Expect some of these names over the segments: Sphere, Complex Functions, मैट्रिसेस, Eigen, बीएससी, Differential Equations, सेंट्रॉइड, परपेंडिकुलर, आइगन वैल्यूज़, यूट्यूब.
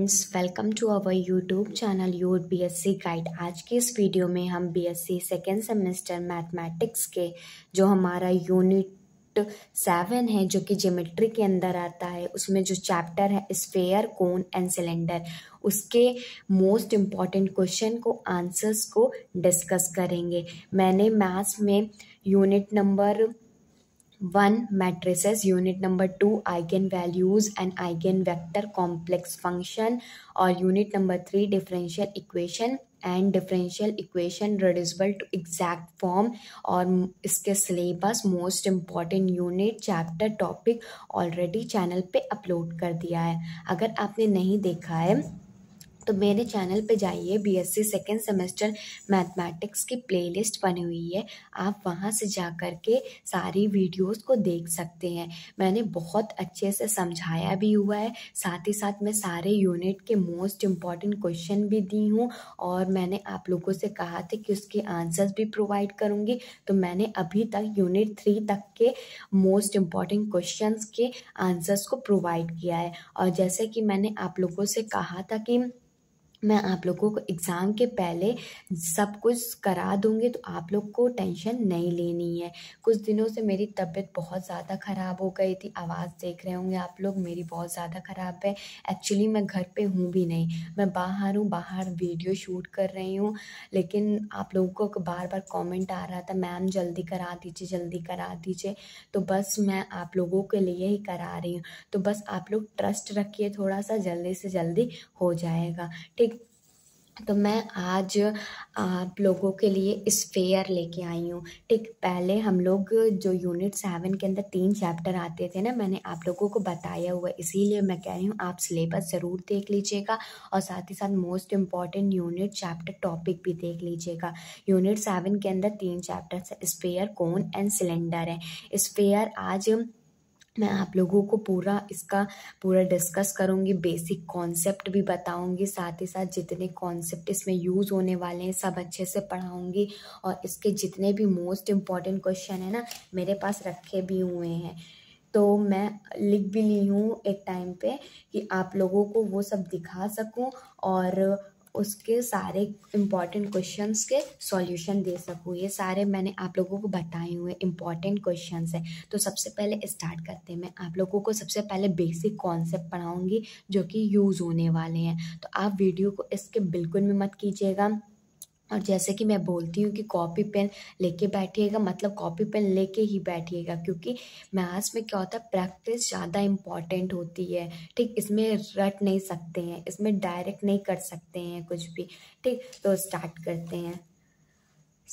Friends, welcome to our यूट्यूब channel your बीएससी guide. आज के इस वीडियो में हम बीएससी सेकेंड सेमेस्टर मैथमेटिक्स के जो हमारा यूनिट 7 है, जो कि ज्योमेट्री के अंदर आता है, उसमें जो चैप्टर है स्फीयर, कोन एंड सिलेंडर, उसके मोस्ट इम्पॉर्टेंट क्वेश्चन को आंसर्स को डिस्कस करेंगे। मैंने मैथ्स में unit number 1 मैट्रिसेस, unit number 2 आइगन वैल्यूज़ and eigen vector complex function, और unit number 3 differential equation and differential equation reducible to exact form और इसके syllabus, most important unit, chapter, topic already channel पे upload कर दिया है। अगर आपने नहीं देखा है तो मेरे चैनल पे जाइए, बीएससी सेकेंड सेमेस्टर मैथमेटिक्स की प्लेलिस्ट बनी हुई है, आप वहाँ से जा कर के सारी वीडियोस को देख सकते हैं। मैंने बहुत अच्छे से समझाया भी हुआ है, साथ ही साथ मैं सारे यूनिट के मोस्ट इम्पॉर्टेंट क्वेश्चन भी दी हूँ, और मैंने आप लोगों से कहा था कि उसके आंसर्स भी प्रोवाइड करूँगी। तो मैंने अभी तक यूनिट 3 तक के मोस्ट इम्पॉर्टेंट क्वेश्चन के आंसर्स को प्रोवाइड किया है। और जैसे कि मैंने आप लोगों से कहा था कि मैं आप लोगों को एग्ज़ाम के पहले सब कुछ करा दूंगी, तो आप लोग को टेंशन नहीं लेनी है। कुछ दिनों से मेरी तबीयत बहुत ज़्यादा ख़राब हो गई थी, आवाज़ देख रहे होंगे आप लोग, मेरी बहुत ज़्यादा ख़राब है। एक्चुअली मैं घर पे हूँ भी नहीं, मैं बाहर हूँ, बाहर वीडियो शूट कर रही हूँ। लेकिन आप लोगों को बार बार कॉमेंट आ रहा था, मैम जल्दी करा दीजिए, जल्दी करा दीजिए, तो बस मैं आप लोगों के लिए ही करा रही हूँ। तो बस आप लोग ट्रस्ट रखिए, थोड़ा सा जल्दी से जल्दी हो जाएगा, ठीक। तो मैं आज आप लोगों के लिए स्फीयर लेके आई हूँ, ठीक। पहले हम लोग जो यूनिट 7 के अंदर 3 चैप्टर आते थे ना, मैंने आप लोगों को बताया हुआ, इसीलिए मैं कह रही हूँ आप सिलेबस ज़रूर देख लीजिएगा, और साथ ही साथ most important unit, chapter, topic भी देख लीजिएगा। यूनिट 7 के अंदर 3 चैप्टर्स है, स्फीयर, कोन एंड सिलेंडर है। स्फीयर आज मैं आप लोगों को इसका पूरा डिस्कस करूंगी, बेसिक कॉन्सेप्ट भी बताऊंगी, साथ ही साथ जितने कॉन्सेप्ट इसमें यूज़ होने वाले हैं सब अच्छे से पढ़ाऊंगी, और इसके जितने भी मोस्ट इम्पॉर्टेंट क्वेश्चन है ना, मेरे पास रखे भी हुए हैं। तो मैं लिख भी ली हूँ एक टाइम पे कि आप लोगों को वो सब दिखा सकूँ और उसके सारे इम्पॉर्टेंट क्वेश्चंस के सॉल्यूशन दे सकूँ। ये सारे मैंने आप लोगों को बताए हुए इम्पॉर्टेंट क्वेश्चंस हैं। तो सबसे पहले स्टार्ट करते हैं, मैं आप लोगों को सबसे पहले बेसिक कॉन्सेप्ट पढ़ाऊँगी जो कि यूज़ होने वाले हैं। तो आप वीडियो को इसके बिल्कुल भी मत कीजिएगा, और जैसे कि मैं बोलती हूँ कि कॉपी पेन लेके बैठिएगा, मतलब कॉपी पेन लेके ही बैठिएगा, क्योंकि मैथ्स में क्या होता है, प्रैक्टिस ज़्यादा इम्पॉर्टेंट होती है, ठीक। इसमें रट नहीं सकते हैं, इसमें डायरेक्ट नहीं कर सकते हैं कुछ भी, ठीक। तो स्टार्ट करते हैं,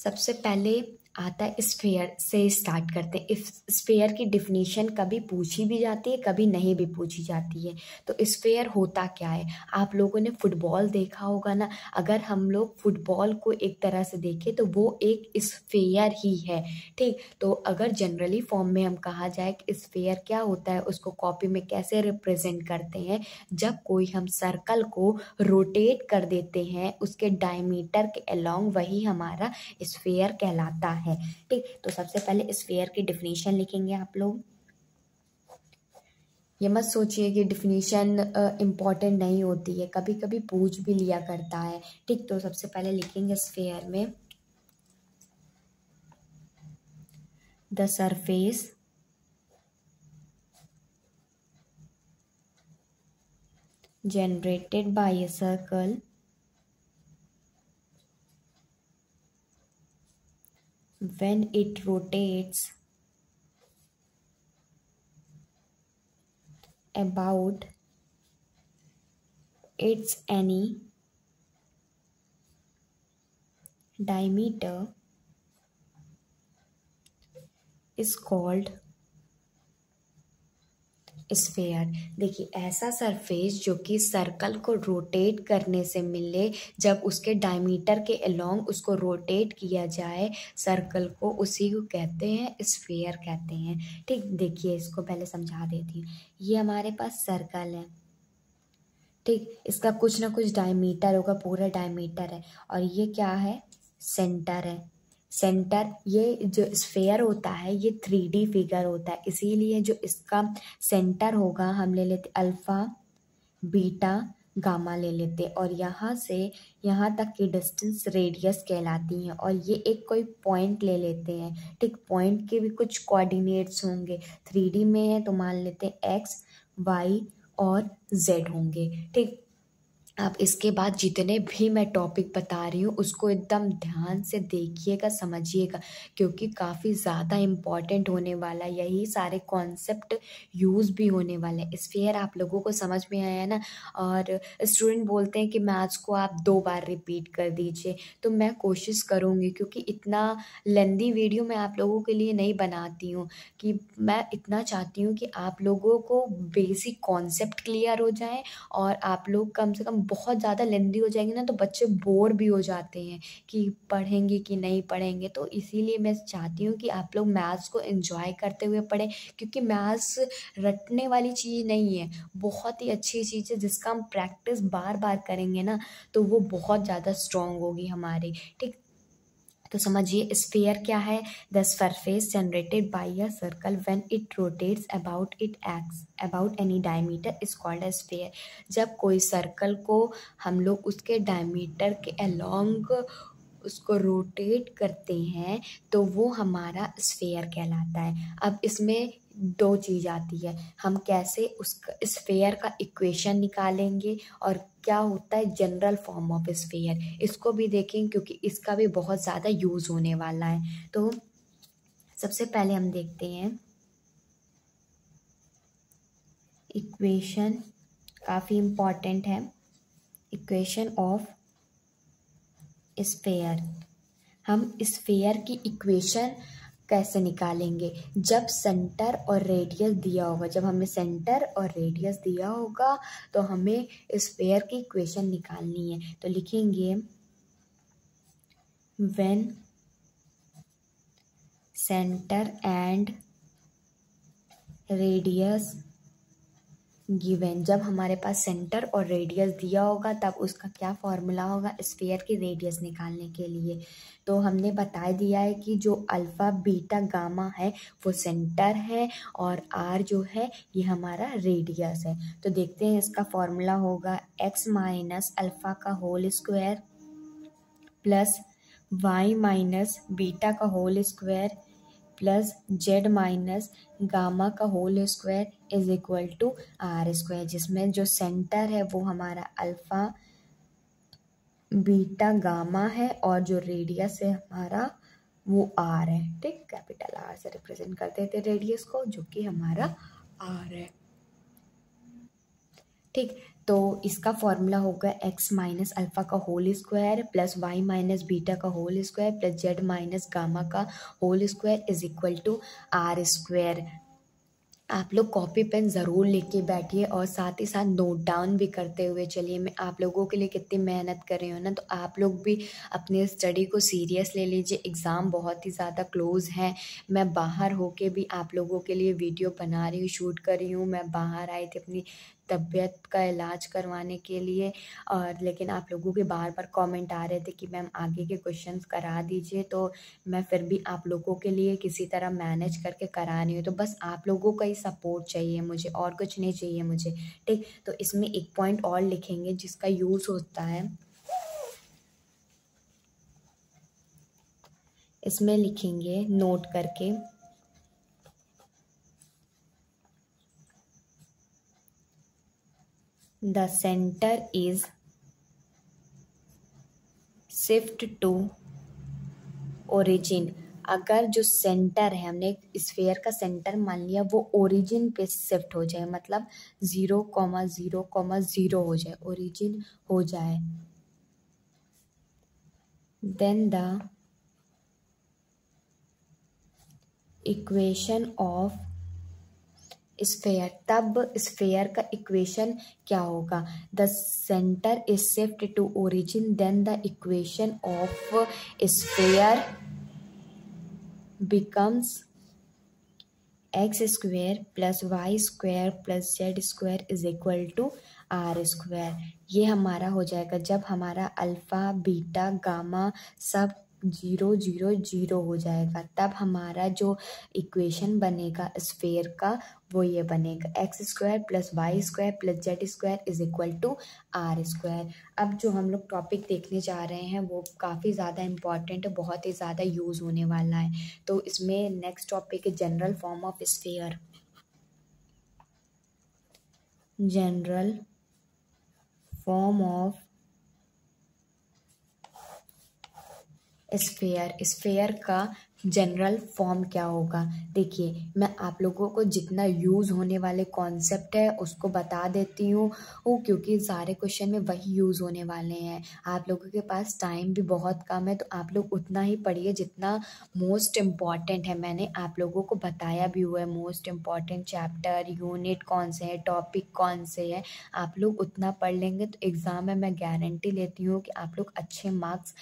सबसे पहले आता है स्फीयर से स्टार्ट करते हैं। स्फीयर की डिफिनीशन कभी पूछी भी जाती है, कभी नहीं भी पूछी जाती है। तो स्फीयर होता क्या है, आप लोगों ने फुटबॉल देखा होगा ना, अगर हम लोग फुटबॉल को एक तरह से देखें तो वो एक स्फीयर ही है, ठीक। तो अगर जनरली फॉर्म में हम कहा जाए कि स्फीयर क्या होता है, उसको कॉपी में कैसे रिप्रेजेंट करते हैं, जब कोई हम सर्कल को रोटेट कर देते हैं उसके डायमीटर के अलॉन्ग, वही हमारा स्फीयर कहलाता है, ठीक। तो सबसे पहले स्फीयर की डिफिनीशन लिखेंगे आप लोग। ये मत सोचिए कि डिफिनीशन इम्पॉर्टेंट नहीं होती है, कभी कभी पूछ भी लिया करता है, ठीक। तो सबसे पहले लिखेंगे स्फीयर में, the surface generated by a circle when it rotates about its any diameter is called sphere. देखिए, ऐसा सरफेस जो कि सर्कल को रोटेट करने से मिले, जब उसके डायमीटर के अलॉन्ग उसको रोटेट किया जाए सर्कल को, उसी को कहते हैं स्फीयर कहते हैं, ठीक। देखिए, इसको पहले समझा देती हूँ। ये हमारे पास सर्कल है, ठीक, इसका कुछ ना कुछ डायमीटर होगा, पूरा डायमीटर है, और ये क्या है, सेंटर है। सेंटर, ये जो स्फीयर होता है ये 3D फिगर होता है, इसीलिए जो इसका सेंटर होगा हम ले लेते अल्फ़ा, बीटा, गामा ले लेते हैं और यहाँ से यहाँ तक की डिस्टेंस रेडियस कहलाती है। और ये एक कोई पॉइंट ले लेते हैं, ठीक, पॉइंट के भी कुछ कोऑर्डिनेट्स होंगे, 3D में है तो मान लेते हैं एक्स वाई और जेड होंगे, ठीक। अब इसके बाद जितने भी मैं टॉपिक बता रही हूँ उसको एकदम ध्यान से देखिएगा, समझिएगा, क्योंकि काफ़ी ज़्यादा इम्पॉर्टेंट होने वाला, यही सारे कॉन्सेप्ट यूज़ भी होने वाले हैं। स्फीयर आप लोगों को समझ में आया ना। और स्टूडेंट बोलते हैं कि मैथ्स को आप 2 बार रिपीट कर दीजिए, तो मैं कोशिश करूँगी, क्योंकि इतना लेंदी वीडियो मैं आप लोगों के लिए नहीं बनाती हूँ, कि मैं इतना चाहती हूँ कि आप लोगों को बेसिक कॉन्सेप्ट क्लियर हो जाए। और आप लोग कम से कम बहुत ज़्यादा लेंदी हो जाएंगे ना तो बच्चे बोर भी हो जाते हैं कि पढ़ेंगे कि नहीं पढ़ेंगे, तो इसीलिए मैं चाहती हूँ कि आप लोग मैथ्स को एंजॉय करते हुए पढ़ें, क्योंकि मैथ्स रटने वाली चीज़ नहीं है, बहुत ही अच्छी चीज़ है जिसका हम प्रैक्टिस बार बार करेंगे ना तो वो बहुत ज़्यादा स्ट्रॉन्ग होगी हमारी, ठीक। तो समझिए स्फीयर क्या है, the surface generated by a circle when it rotates about it x about any diameter is called a sphere. जब कोई सर्कल को हम लोग उसके डायमीटर के अलॉन्ग उसको रोटेट करते हैं तो वो हमारा स्फीयर कहलाता है। अब इसमें 2 चीज़ आती है, हम कैसे उसका स्फीयर का इक्वेशन निकालेंगे और क्या होता है जनरल फॉर्म ऑफ स्फीयर, इसको भी देखेंगे क्योंकि इसका भी बहुत ज़्यादा यूज़ होने वाला है। तो सबसे पहले हम देखते हैं इक्वेशन, काफ़ी इम्पॉर्टेंट है, इक्वेशन ऑफ स्फीयर। हम स्फीयर की इक्वेशन कैसे निकालेंगे, जब सेंटर और रेडियस दिया होगा, जब हमें सेंटर और रेडियस दिया होगा तो हमें स्फीयर की इक्वेशन निकालनी है। तो लिखेंगे when centre and radius given, जब हमारे पास सेंटर और रेडियस दिया होगा तब उसका क्या फॉर्मूला होगा स्फीयर की रेडियस निकालने के लिए। तो हमने बता दिया है कि जो अल्फ़ा बीटा गामा है वो सेंटर है और आर जो है ये हमारा रेडियस है। तो देखते हैं इसका फॉर्मूला होगा एक्स माइनस अल्फ़ा का whole square plus y minus beta का whole square plus z minus gamma का whole square is equal to r square, जिसमें जो सेंटर है वो हमारा अल्फ़ा बीटा गामा है और जो रेडियस है हमारा वो आर है, ठीक, कैपिटल आर से रिप्रेजेंट करते थे रेडियस को जो कि हमारा आर है, ठीक। तो इसका फॉर्मूला होगा x माइनस अल्फ़ा का whole square plus y minus beta का whole square plus z minus gamma का whole square is equal to r square. आप लोग कॉपी पेन ज़रूर लेके बैठिए और साथ ही साथ नोट डाउन भी करते हुए चलिए। मैं आप लोगों के लिए कितनी मेहनत कर रही हूँ ना, तो आप लोग भी अपने स्टडी को सीरियस ले लीजिए, एग्ज़ाम बहुत ही ज़्यादा क्लोज है। मैं बाहर होके भी आप लोगों के लिए वीडियो बना रही हूँ, शूट कर रही हूँ। मैं बाहर आई थी अपनी तबीयत का इलाज करवाने के लिए, और लेकिन आप लोगों के बार बार कमेंट आ रहे थे कि मैम आगे के क्वेश्चंस करा दीजिए, तो मैं फिर भी आप लोगों के लिए किसी तरह मैनेज करके करा रही हूँ। तो बस आप लोगों का ही सपोर्ट चाहिए मुझे, और कुछ नहीं चाहिए मुझे, ठीक। तो इसमें एक पॉइंट और लिखेंगे जिसका यूज़ होता है, इसमें लिखेंगे नोट करके The center is shift to origin। अगर जो सेंटर है, हमने स्फीयर का सेंटर मान लिया, वो ओरिजिन पे शिफ्ट हो जाए, मतलब 0,0,0 हो जाए, ओरिजिन हो जाए, then the equation of sphere, तब स्फीयर का इक्वेशन क्या होगा, the centre is shift to origin then the equation of sphere becomes x square plus y square plus z square is equal to r square. ये हमारा हो जाएगा जब हमारा अल्फ़ा बीटा गामा सब ज़ीरो ज़ीरो ज़ीरो हो जाएगा, तब हमारा जो इक्वेशन बनेगा स्फीयर का वो ये बनेगा x² + y² + z² = r²। अब जो हम लोग टॉपिक देखने जा रहे हैं वो काफ़ी ज़्यादा इम्पॉर्टेंट है, बहुत ही ज़्यादा यूज़ होने वाला है। तो इसमें नेक्स्ट टॉपिक है general form of sphere. General form of sphere, sphere का जनरल फॉर्म क्या होगा? देखिए, मैं आप लोगों को जितना यूज़ होने वाले कॉन्सेप्ट है उसको बता देती हूँ, क्योंकि सारे क्वेश्चन में वही यूज़ होने वाले हैं। आप लोगों के पास टाइम भी बहुत कम है, तो आप लोग उतना ही पढ़िए जितना मोस्ट इम्पॉर्टेंट है। मैंने आप लोगों को बताया भी हुआ है मोस्ट इम्पॉर्टेंट चैप्टर, यूनिट कौन से हैं, टॉपिक कौन से हैं। आप लोग उतना पढ़ लेंगे तो एग्ज़ाम में मैं गारंटी लेती हूँ कि आप लोग अच्छे मार्क्स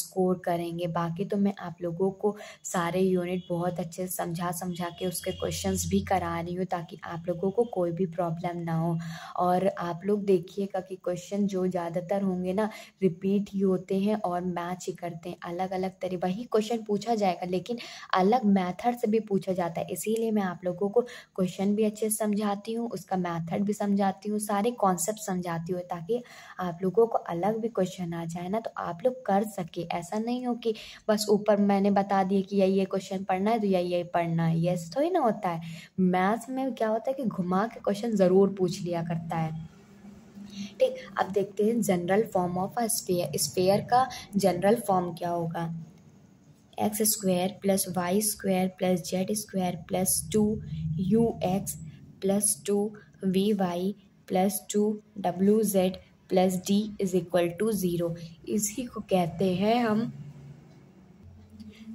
स्कोर करेंगे। बाकी तो मैं आप लोगों को सारे यूनिट बहुत अच्छे से समझा के उसके क्वेश्चंस भी करा रही हूँ, ताकि आप लोगों को कोई भी प्रॉब्लम ना हो। और आप लोग देखिएगा कि क्वेश्चन जो ज़्यादातर होंगे ना, रिपीट ही होते हैं और मैच ही करते हैं। अलग अलग तरह वही क्वेश्चन पूछा जाएगा, लेकिन अलग मैथड से भी पूछा जाता है। इसीलिए मैं आप लोगों को क्वेश्चन भी अच्छे से समझाती हूँ, उसका मैथड भी समझाती हूँ, सारे कॉन्सेप्ट समझाती हूँ, ताकि आप लोगों को अलग भी क्वेश्चन आ जाए ना, तो आप लोग कर सके। ऐसा नहीं हो कि बस ऊपर मैंने बता दिया कि ये क्वेश्चन पढ़ना है तो ये पढ़ना है, ये थोड़ी ना होता है। मैथ्स में क्या होता है कि घुमा के क्वेश्चन ज़रूर पूछ लिया करता है। ठीक, अब देखते हैं general form of a sphere. Sphere का जनरल फॉर्म क्या होगा? x² + y² + z² + 2ux + 2vy + 2wz + d = 0। इसी को कहते हैं हम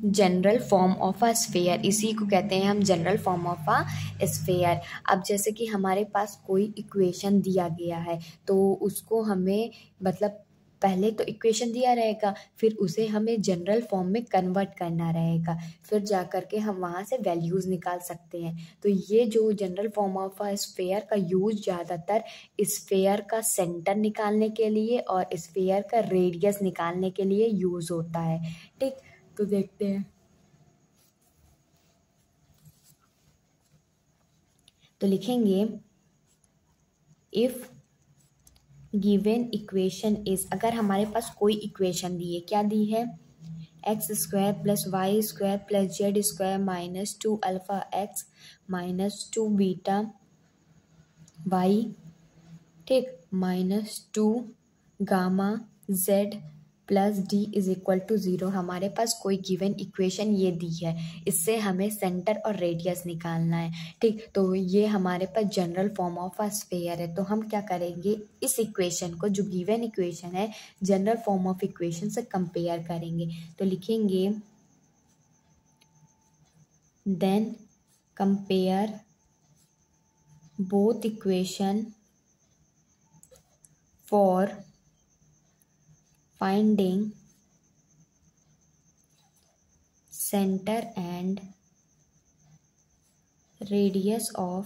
general form of a sphere. इसी को कहते हैं हम general form of a sphere. अब जैसे कि हमारे पास कोई इक्वेशन दिया गया है, तो उसको हमें मतलब पहले तो इक्वेशन दिया रहेगा, फिर उसे हमें जनरल फॉर्म में कन्वर्ट करना रहेगा, फिर जा कर के हम वहाँ से वैल्यूज़ निकाल सकते हैं। तो ये जो general form of a sphere का यूज ज़्यादातर स्फीयर का सेंटर निकालने के लिए और स्फीयर का रेडियस निकालने के लिए यूज़ होता है। ठीक, तो देखते हैं। तो लिखेंगे इफ गिवन इक्वेशन इज, अगर हमारे पास कोई इक्वेशन दी है, क्या दी है? x² + y² + z² - 2α x - 2βy, ठीक, - 2γz प्लस d = 0। हमारे पास कोई गिवन इक्वेशन ये दी है, इससे हमें सेंटर और रेडियस निकालना है। ठीक, तो ये हमारे पास general form of a sphere है। तो हम क्या करेंगे, इस इक्वेशन को, जो गिवन इक्वेशन है, जनरल फॉर्म ऑफ इक्वेशन से कंपेयर करेंगे। तो लिखेंगे then compare both equation for finding center and radius of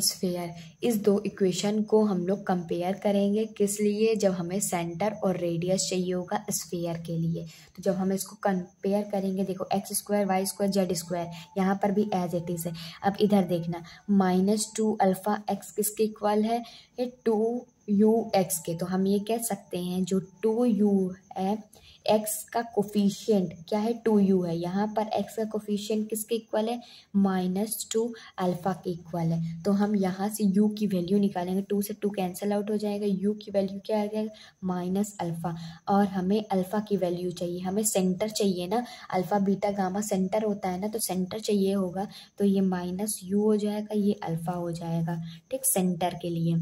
sphere. इस दो इक्वेशन को हम लोग कंपेयर करेंगे, किस लिए? जब हमें सेंटर और रेडियस चाहिए होगा स्फीयर के लिए। तो जब हम इसको कंपेयर करेंगे, देखो x² y² z² यहाँ पर भी एज इट इज़ है। अब इधर देखना, -2α x किसके इक्वल है? ये 2ux के। तो हम ये कह सकते हैं जो 2u है, x का कोफिशिएंट क्या है? 2u है। यहाँ पर x का कोफिशिएंट किसके इक्वल है? -2α के इक्वल है। तो हम यहाँ से u की वैल्यू निकालेंगे, 2 से 2 कैंसिल आउट हो जाएगा, u की वैल्यू क्या आ जाएगा? -α। और हमें अल्फ़ा की वैल्यू चाहिए, हमें सेंटर चाहिए ना, अल्फ़ा बीटा गामा सेंटर होता है ना, तो सेंटर चाहिए होगा। तो ये -u हो जाएगा, ये अल्फ़ा हो जाएगा, ठीक, सेंटर के लिए।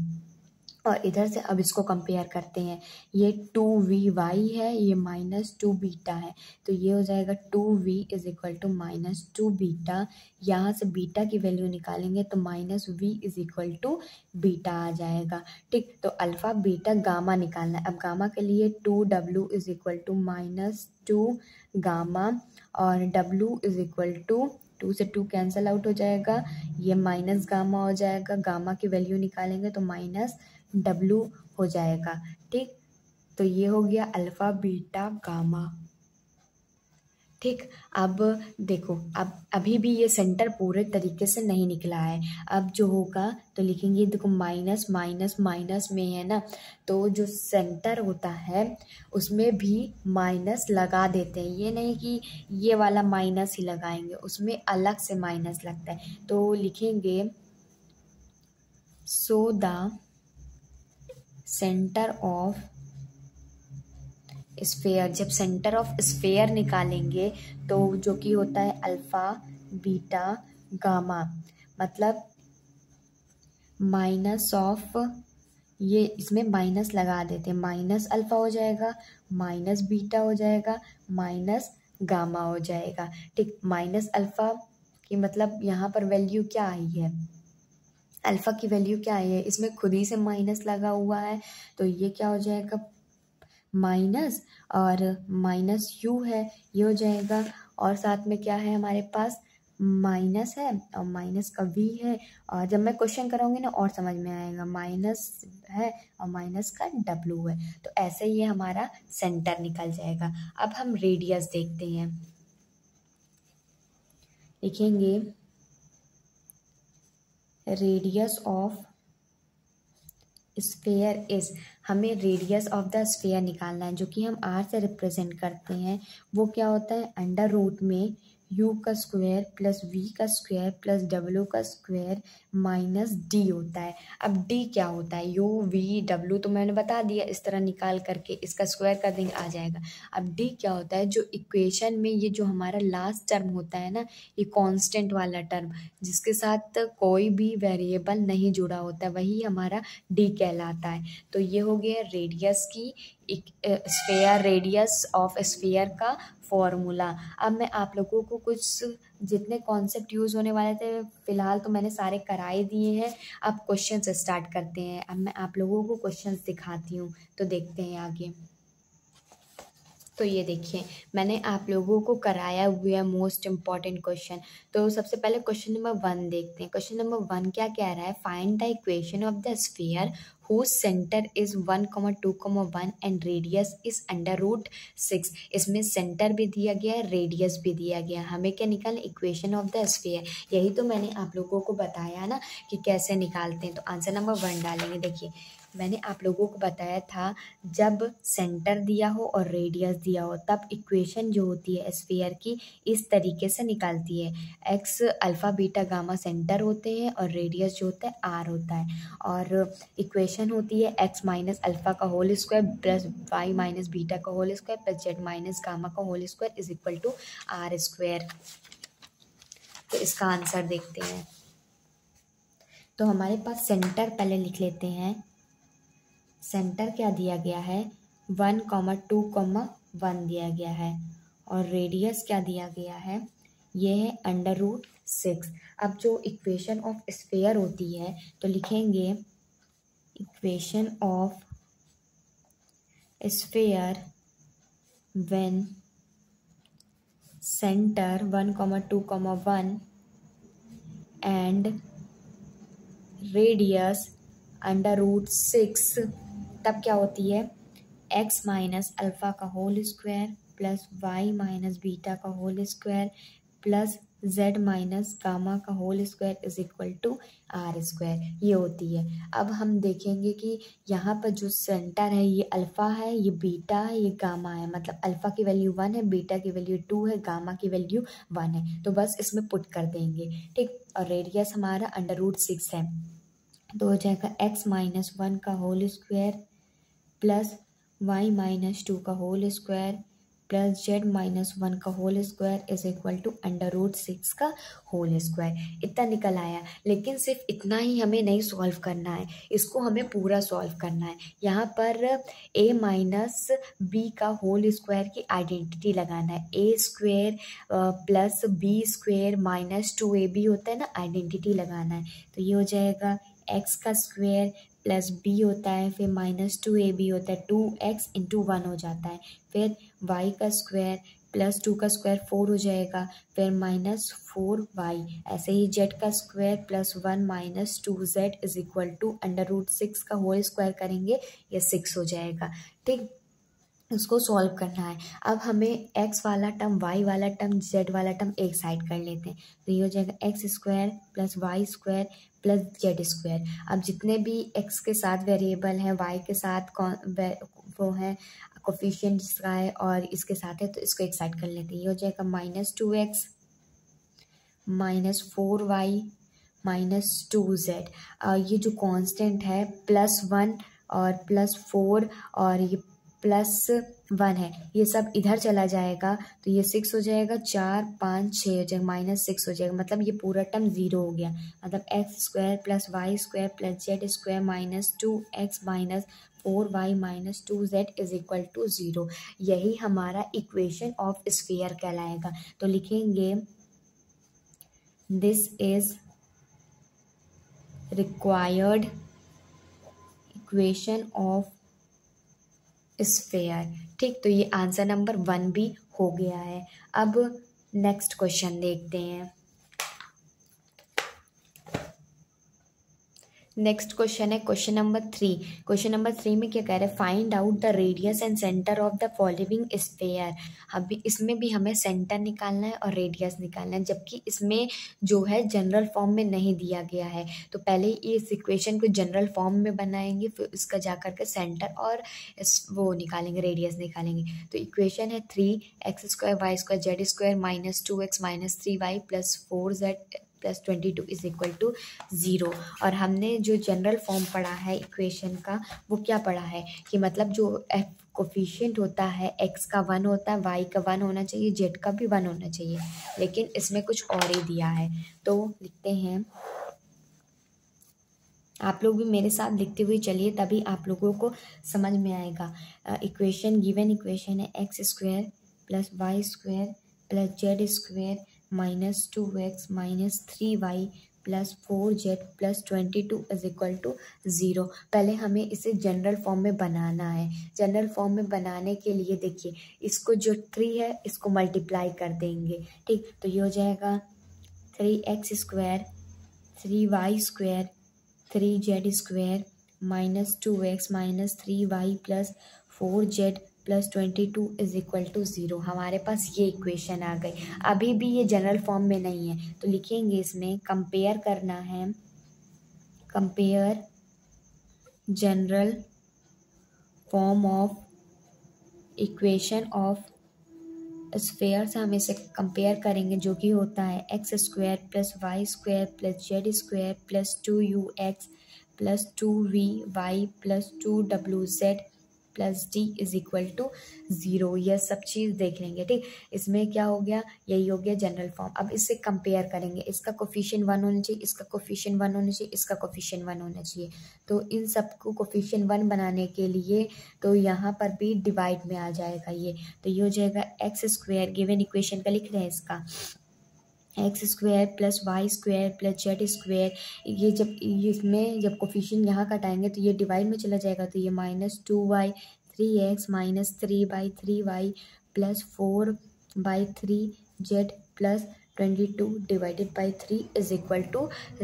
और इधर से अब इसको कंपेयर करते हैं, ये 2vy है, ये -2β है। तो ये हो जाएगा 2v = -2β। यहाँ से बीटा की वैल्यू निकालेंगे तो -v = β आ जाएगा। ठीक, तो अल्फ़ा बीटा गामा निकालना है। अब गामा के लिए 2w = -2γ और w = 2 से 2 कैंसिल आउट हो जाएगा, ये -γ हो जाएगा। गामा की वैल्यू निकालेंगे तो -w हो जाएगा। ठीक, तो ये हो गया अल्फ़ा बीटा गामा। ठीक। अब देखो, अब अभी भी ये सेंटर पूरे तरीके से नहीं निकला है। अब जो होगा तो लिखेंगे, देखो माइनस माइनस माइनस में है ना, तो जो सेंटर होता है उसमें भी माइनस लगा देते हैं। ये नहीं कि ये वाला माइनस ही लगाएंगे, उसमें अलग से माइनस लगता है। तो लिखेंगे so the centre of sphere. जब सेंटर ऑफ स्फीयर निकालेंगे तो जो कि होता है अल्फ़ा बीटा गामा, मतलब माइनस ऑफ, ये इसमें माइनस लगा देते हैं, माइनस अल्फ़ा हो जाएगा, माइनस बीटा हो जाएगा, माइनस गामा हो जाएगा। ठीक, माइनस अल्फ़ा की मतलब यहाँ पर वैल्यू क्या आई है, अल्फ़ा की वैल्यू क्या आई है, इसमें खुद ही से माइनस लगा हुआ है, तो ये क्या हो जाएगा माइनस, और माइनस यू है ये हो जाएगा, और साथ में क्या है हमारे पास माइनस है और माइनस का वी है, और जब मैं क्वेश्चन कराऊंगी ना और समझ में आएगा, माइनस है और माइनस का डब्ल्यू है। तो ऐसे ये हमारा सेंटर निकल जाएगा। अब हम रेडियस देखते हैं, लिखेंगे रेडियस ऑफ स्फीयर इज। हमें रेडियस ऑफ द स्फीयर निकालना है, जो कि हम आर से रिप्रेजेंट करते हैं। वो क्या होता है, अंडर रूट में यू का स्क्वायर प्लस वी का स्क्वायर प्लस डब्ल्यू का स्क्वायर माइनस डी होता है। अब डी क्या होता है, यू वी डब्ल्यू तो मैंने बता दिया, इस तरह निकाल करके इसका स्क्वायर कर देंगे आ जाएगा। अब डी क्या होता है, जो इक्वेशन में ये जो हमारा लास्ट टर्म होता है ना, ये कांस्टेंट वाला टर्म जिसके साथ कोई भी वेरिएबल नहीं जुड़ा होता, वही हमारा डी कहलाता है। तो ये हो गया रेडियस की स्फीयर, रेडियस ऑफ स्फीयर का फॉर्मूला। अब मैं आप लोगों को कुछ जितने कॉन्सेप्ट यूज़ होने वाले थे फ़िलहाल तो मैंने सारे करा ही दिए हैं। अब क्वेश्चंस स्टार्ट करते हैं। अब मैं आप लोगों को क्वेश्चंस दिखाती हूँ, तो देखते हैं आगे। तो ये देखिए, मैंने आप लोगों को कराया हुआ है मोस्ट इम्पॉर्टेंट क्वेश्चन। तो सबसे पहले क्वेश्चन नंबर 1 देखते हैं। क्वेश्चन नंबर 1 क्या कह रहा है, find the equation of the sphere whose center is 1,2,1 and radius is under root 6। इसमें सेंटर भी दिया गया है, रेडियस भी दिया गया। हमें क्या निकालना, इक्वेशन ऑफ द स्फीयर। यही तो मैंने आप लोगों को बताया ना कि कैसे निकालते हैं। तो आंसर नंबर 1 डालेंगे। देखिए, मैंने आप लोगों को बताया था जब सेंटर दिया हो और रेडियस दिया हो तब इक्वेशन जो होती है स्फीयर की इस तरीके से निकालती है। X alpha beta gamma centre होते हैं और रेडियस जो होता है आर होता है, और इक्वेशन होती है एक्स माइनस अल्फ़ा का whole square plus y minus beta का whole square plus z minus gamma का whole square is equal to r square. तो इसका आंसर देखते हैं। तो हमारे पास सेंटर पहले लिख लेते हैं। सेंटर क्या दिया गया है, 1,2,1 दिया गया है, और रेडियस क्या दिया गया है, ये है अंडर रूट 6। अब जो इक्वेशन ऑफ स्फीयर होती है तो लिखेंगे equation of sphere when centre 1,2,1 and radius under root 6, तब क्या होती है, x माइनस अल्फ़ा का whole square plus y minus beta का whole square plus z minus gamma का whole square is equal to r square, ये होती है। अब हम देखेंगे कि यहाँ पर जो सेंटर है ये अल्फ़ा है, ये बीटा है, ये गामा है, मतलब अल्फ़ा की वैल्यू 1 है, बीटा की वैल्यू 2 है, गामा की वैल्यू 1 है, तो बस इसमें पुट कर देंगे। ठीक, और रेडियस हमारा अंडर रूट 6 है, तो हो जाएगा x माइनस 1 का whole square plus y minus 2 का whole square plus z minus 1 का whole square is equal to under root 6 का होल स्क्वायर। इतना निकल आया, लेकिन सिर्फ इतना ही हमें नहीं सॉल्व करना है, इसको हमें पूरा सॉल्व करना है। यहाँ पर a माइनस b का होल स्क्वायर की आइडेंटिटी लगाना है। a square plus b square minus 2ab होता है ना, आइडेंटिटी लगाना है। तो ये हो जाएगा एक्स का स्क्वायर प्लस बी होता है, फिर माइनस 2ab होता है, 2x इंटू 1 हो जाता है, फिर वाई का स्क्वायर प्लस 2 का स्क्वायर 4 हो जाएगा, फिर माइनस 4y, ऐसे ही जेड का square plus 1 minus 2z is equal to under root 6 का होल स्क्वायर करेंगे, ये 6 हो जाएगा। ठीक, उसको सॉल्व करना है। अब हमें x वाला टर्म, y वाला टर्म, z वाला टर्म एक साइड कर लेते हैं, तो ये हो जाएगा x square plus y square plus z square. अब जितने भी x के साथ वेरिएबल हैं, y के साथ वो हैं कोफिशिएंट का है और इसके साथ है, तो इसको एक साइड कर लेते हैं। ये हो जाएगा minus 2x minus 4y minus 2z, ये जो कांस्टेंट है प्लस 1 और प्लस 4 और ये प्लस 1 है, ये सब इधर चला जाएगा, तो ये 6 हो जाएगा, 4 5 6 हो जाएगा, माइनस 6 हो जाएगा, मतलब ये पूरा टर्म ज़ीरो हो गया। मतलब x square plus y square plus z square minus 2x minus 4y minus 2z is equal to zero. यही हमारा इक्वेशन ऑफ स्फीयर कहलाएगा। तो लिखेंगे this is required equation of sphere. ठीक, तो ये आंसर नंबर 1 भी हो गया है। अब नेक्स्ट क्वेश्चन देखते हैं। नेक्स्ट क्वेश्चन है क्वेश्चन नंबर 3। क्वेश्चन नंबर 3 में क्या कह रहे हैं, find out the radius and centre of the following sphere. अभी इसमें भी हमें सेंटर निकालना है और रेडियस निकालना है, जबकि इसमें जो है जनरल फॉर्म में नहीं दिया गया है। तो पहले इस इक्वेशन को जनरल फॉर्म में बनाएंगे, फिर उसका जा करके सेंटर और वो निकालेंगे, रेडियस निकालेंगे। तो इक्वेशन है 3x² y² z² minus 2x minus 3y plus 4z plus 22 is equal to zero. और हमने जो जनरल फॉर्म पढ़ा है इक्वेशन का, वो क्या पढ़ा है कि मतलब जो कोफिशिएंट होता है x का 1 होता है, y का 1 होना चाहिए, z का भी 1 होना चाहिए, लेकिन इसमें कुछ और ही दिया है। तो लिखते हैं, आप लोग भी मेरे साथ लिखते हुए चलिए, तभी आप लोगों को समझ में आएगा। इक्वेशन गिवन इक्वेशन है x square plus y square plus z square minus 2x minus 3y plus 4z plus 22 is equal to zero. पहले हमें इसे जनरल फॉर्म में बनाना है। जनरल फॉर्म में बनाने के लिए देखिए, इसको जो 3 है इसको मल्टीप्लाई कर देंगे। ठीक, तो ये हो जाएगा 3x² 3y² 3z² minus 2x minus 3y plus 4z plus 22 is equal to zero. हमारे पास ये इक्वेशन आ गई। अभी भी ये जनरल फॉर्म में नहीं है, तो लिखेंगे इसमें कंपेयर करना है, compare general form of equation of sphere से हम इसे कंपेयर करेंगे, जो कि होता है x square plus y square plus z square plus 2ux plus 2vy plus 2wz plus d is equal to zero. यह सब चीज़ देख लेंगे। ठीक, इसमें क्या हो गया, यही हो गया जनरल फॉर्म। अब इससे कंपेयर करेंगे, इसका कोफिशिएंट 1 होना चाहिए, इसका कोफिशिएंट 1 होना चाहिए, इसका कोफिशिएंट 1 होना चाहिए। तो इन सबको कोफिशिएंट 1 बनाने के लिए तो यहाँ पर भी डिवाइड में आ जाएगा ये। तो ये हो जाएगा एक्स स्क्वायर, गिवन इक्वेशन का लिख रहे हैं इसका, x square plus y square plus z square. ये जब इसमें जब कोफिशिएंट यहाँ कटाएंगे तो ये डिवाइड में चला जाएगा, तो ये minus 2y 3x minus 3 by 3y plus 4 by 3z plus 22 divided by 3 is equal to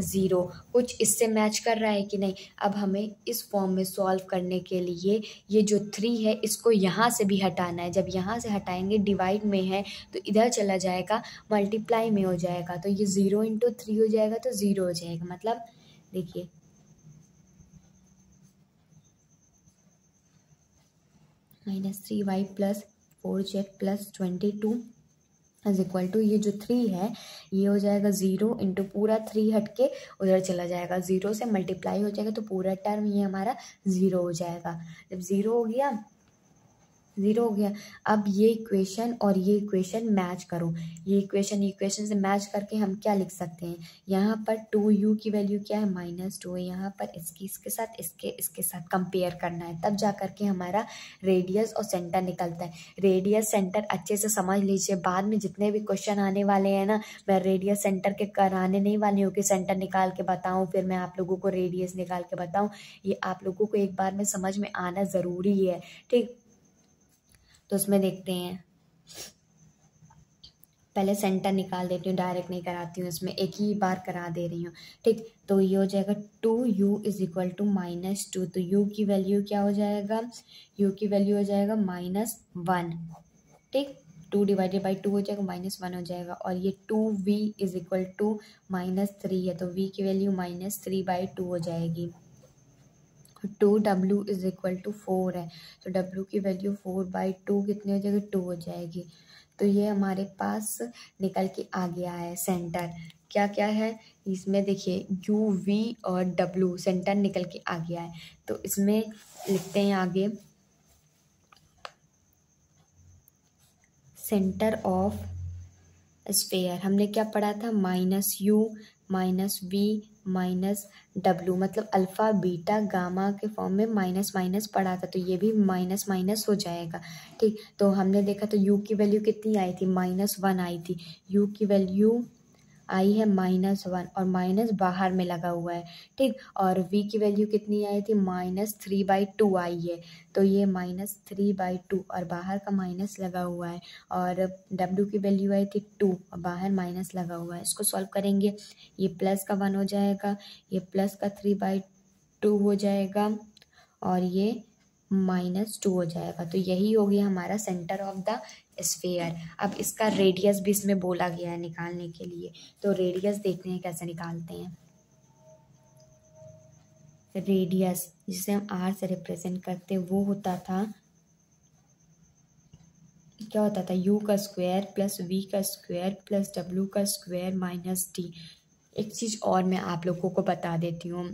zero. कुछ इससे मैच कर रहा है कि नहीं। अब हमें इस फॉर्म में सॉल्व करने के लिए ये जो 3 है इसको यहाँ से भी हटाना है। जब यहाँ से हटाएंगे, डिवाइड में है तो इधर चला जाएगा, मल्टीप्लाई में हो जाएगा, तो ये 0 × 3 हो जाएगा, तो ज़ीरो हो जाएगा। मतलब देखिए, minus 3y plus 4z plus 22 is equal to, ये जो 3 है ये हो जाएगा 0 × पूरा 3 हट के उधर चला जाएगा, 0 से मल्टीप्लाई हो जाएगा, तो पूरा टर्म ये हमारा 0 हो जाएगा। जब 0 हो गया, अब ये इक्वेशन और ये इक्वेशन मैच करो। ये इक्वेशन से मैच करके हम क्या लिख सकते हैं, यहाँ पर 2u की वैल्यू क्या है, -2 है। यहाँ पर इसकी इसके साथ कंपेयर करना है, तब जा करके हमारा रेडियस और सेंटर निकलता है। रेडियस सेंटर अच्छे से समझ लीजिए, बाद में जितने भी क्वेश्चन आने वाले हैं ना, मैं रेडियस सेंटर के कराने नहीं वाली हूँ कि सेंटर निकाल के बताऊँ, फिर मैं आप लोगों को रेडियस निकाल के बताऊँ। ये आप लोगों को एक बार में समझ में आना ज़रूरी है। ठीक, तो उसमें देखते हैं पहले सेंटर निकाल देती हूँ, डायरेक्ट नहीं कराती हूँ, इसमें एक ही बार करा दे रही हूँ। ठीक, तो ये हो जाएगा 2u is equal to minus 2। तो u की वैल्यू क्या हो जाएगा, u की वैल्यू हो जाएगा माइनस 1। ठीक, 2 डिवाइडेड बाई 2 हो जाएगा, -1 हो जाएगा। और ये 2v इज इक्वल टू -3 है, तो v की वैल्यू -3/2 हो जाएगी। 2w इज इक्वल टू 4 है, तो w की वैल्यू 4/2 कितनी हो जाएगी, 2 हो जाएगी। तो ये हमारे पास निकल के आ गया है सेंटर। क्या क्या है इसमें देखिए, u v और w सेंटर निकल के आ गया है। तो इसमें लिखते हैं आगे, सेंटर ऑफ स्फीयर हमने क्या पढ़ा था, -u -v -w, मतलब अल्फ़ा बीटा गामा के फॉर्म में -- पढ़ा था, तो ये भी -- हो जाएगा। ठीक, तो हमने देखा तो u की वैल्यू कितनी आई थी, -1 आई थी। u की वैल्यू आई है -1 और माइनस बाहर में लगा हुआ है। ठीक, और v की वैल्यू कितनी आई थी, -3/2 आई है, तो ये -3/2 और बाहर का माइनस लगा हुआ है। और w की वैल्यू आई थी 2 और बाहर माइनस लगा हुआ है। इसको सॉल्व करेंगे, ये प्लस का 1 हो जाएगा, ये प्लस का 3/2 हो जाएगा और ये -2 हो जाएगा। तो यही हो गया हमारा सेंटर ऑफ द स्फीयर। अब इसका रेडियस भी इसमें बोला गया है निकालने के लिए, तो रेडियस देखते हैं कैसे निकालते हैं। रेडियस जिसे हम r से रिप्रेजेंट करते हैं, वो होता था, क्या होता था, u का स्क्वायर प्लस v का स्क्वायर प्लस w का स्क्वायर माइनस d। एक चीज़ और मैं आप लोगों को बता देती हूँ,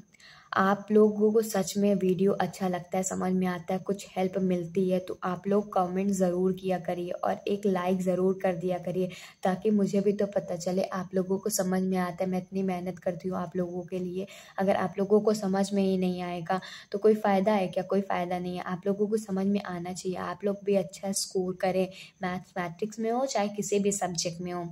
आप लोगों को सच में वीडियो अच्छा लगता है, समझ में आता है, कुछ हेल्प मिलती है, तो आप लोग कमेंट ज़रूर किया करिए और एक लाइक ज़रूर कर दिया करिए, ताकि मुझे भी तो पता चले आप लोगों को समझ में आता है। मैं इतनी मेहनत करती हूँ आप लोगों के लिए, अगर आप लोगों को समझ में ही नहीं आएगा तो कोई फ़ायदा है क्या, कोई फ़ायदा नहीं है। आप लोगों को समझ में आना चाहिए, आप लोग भी अच्छा स्कोर करें, मैथमेटिक्स में हो चाहे किसी भी सब्जेक्ट में हो।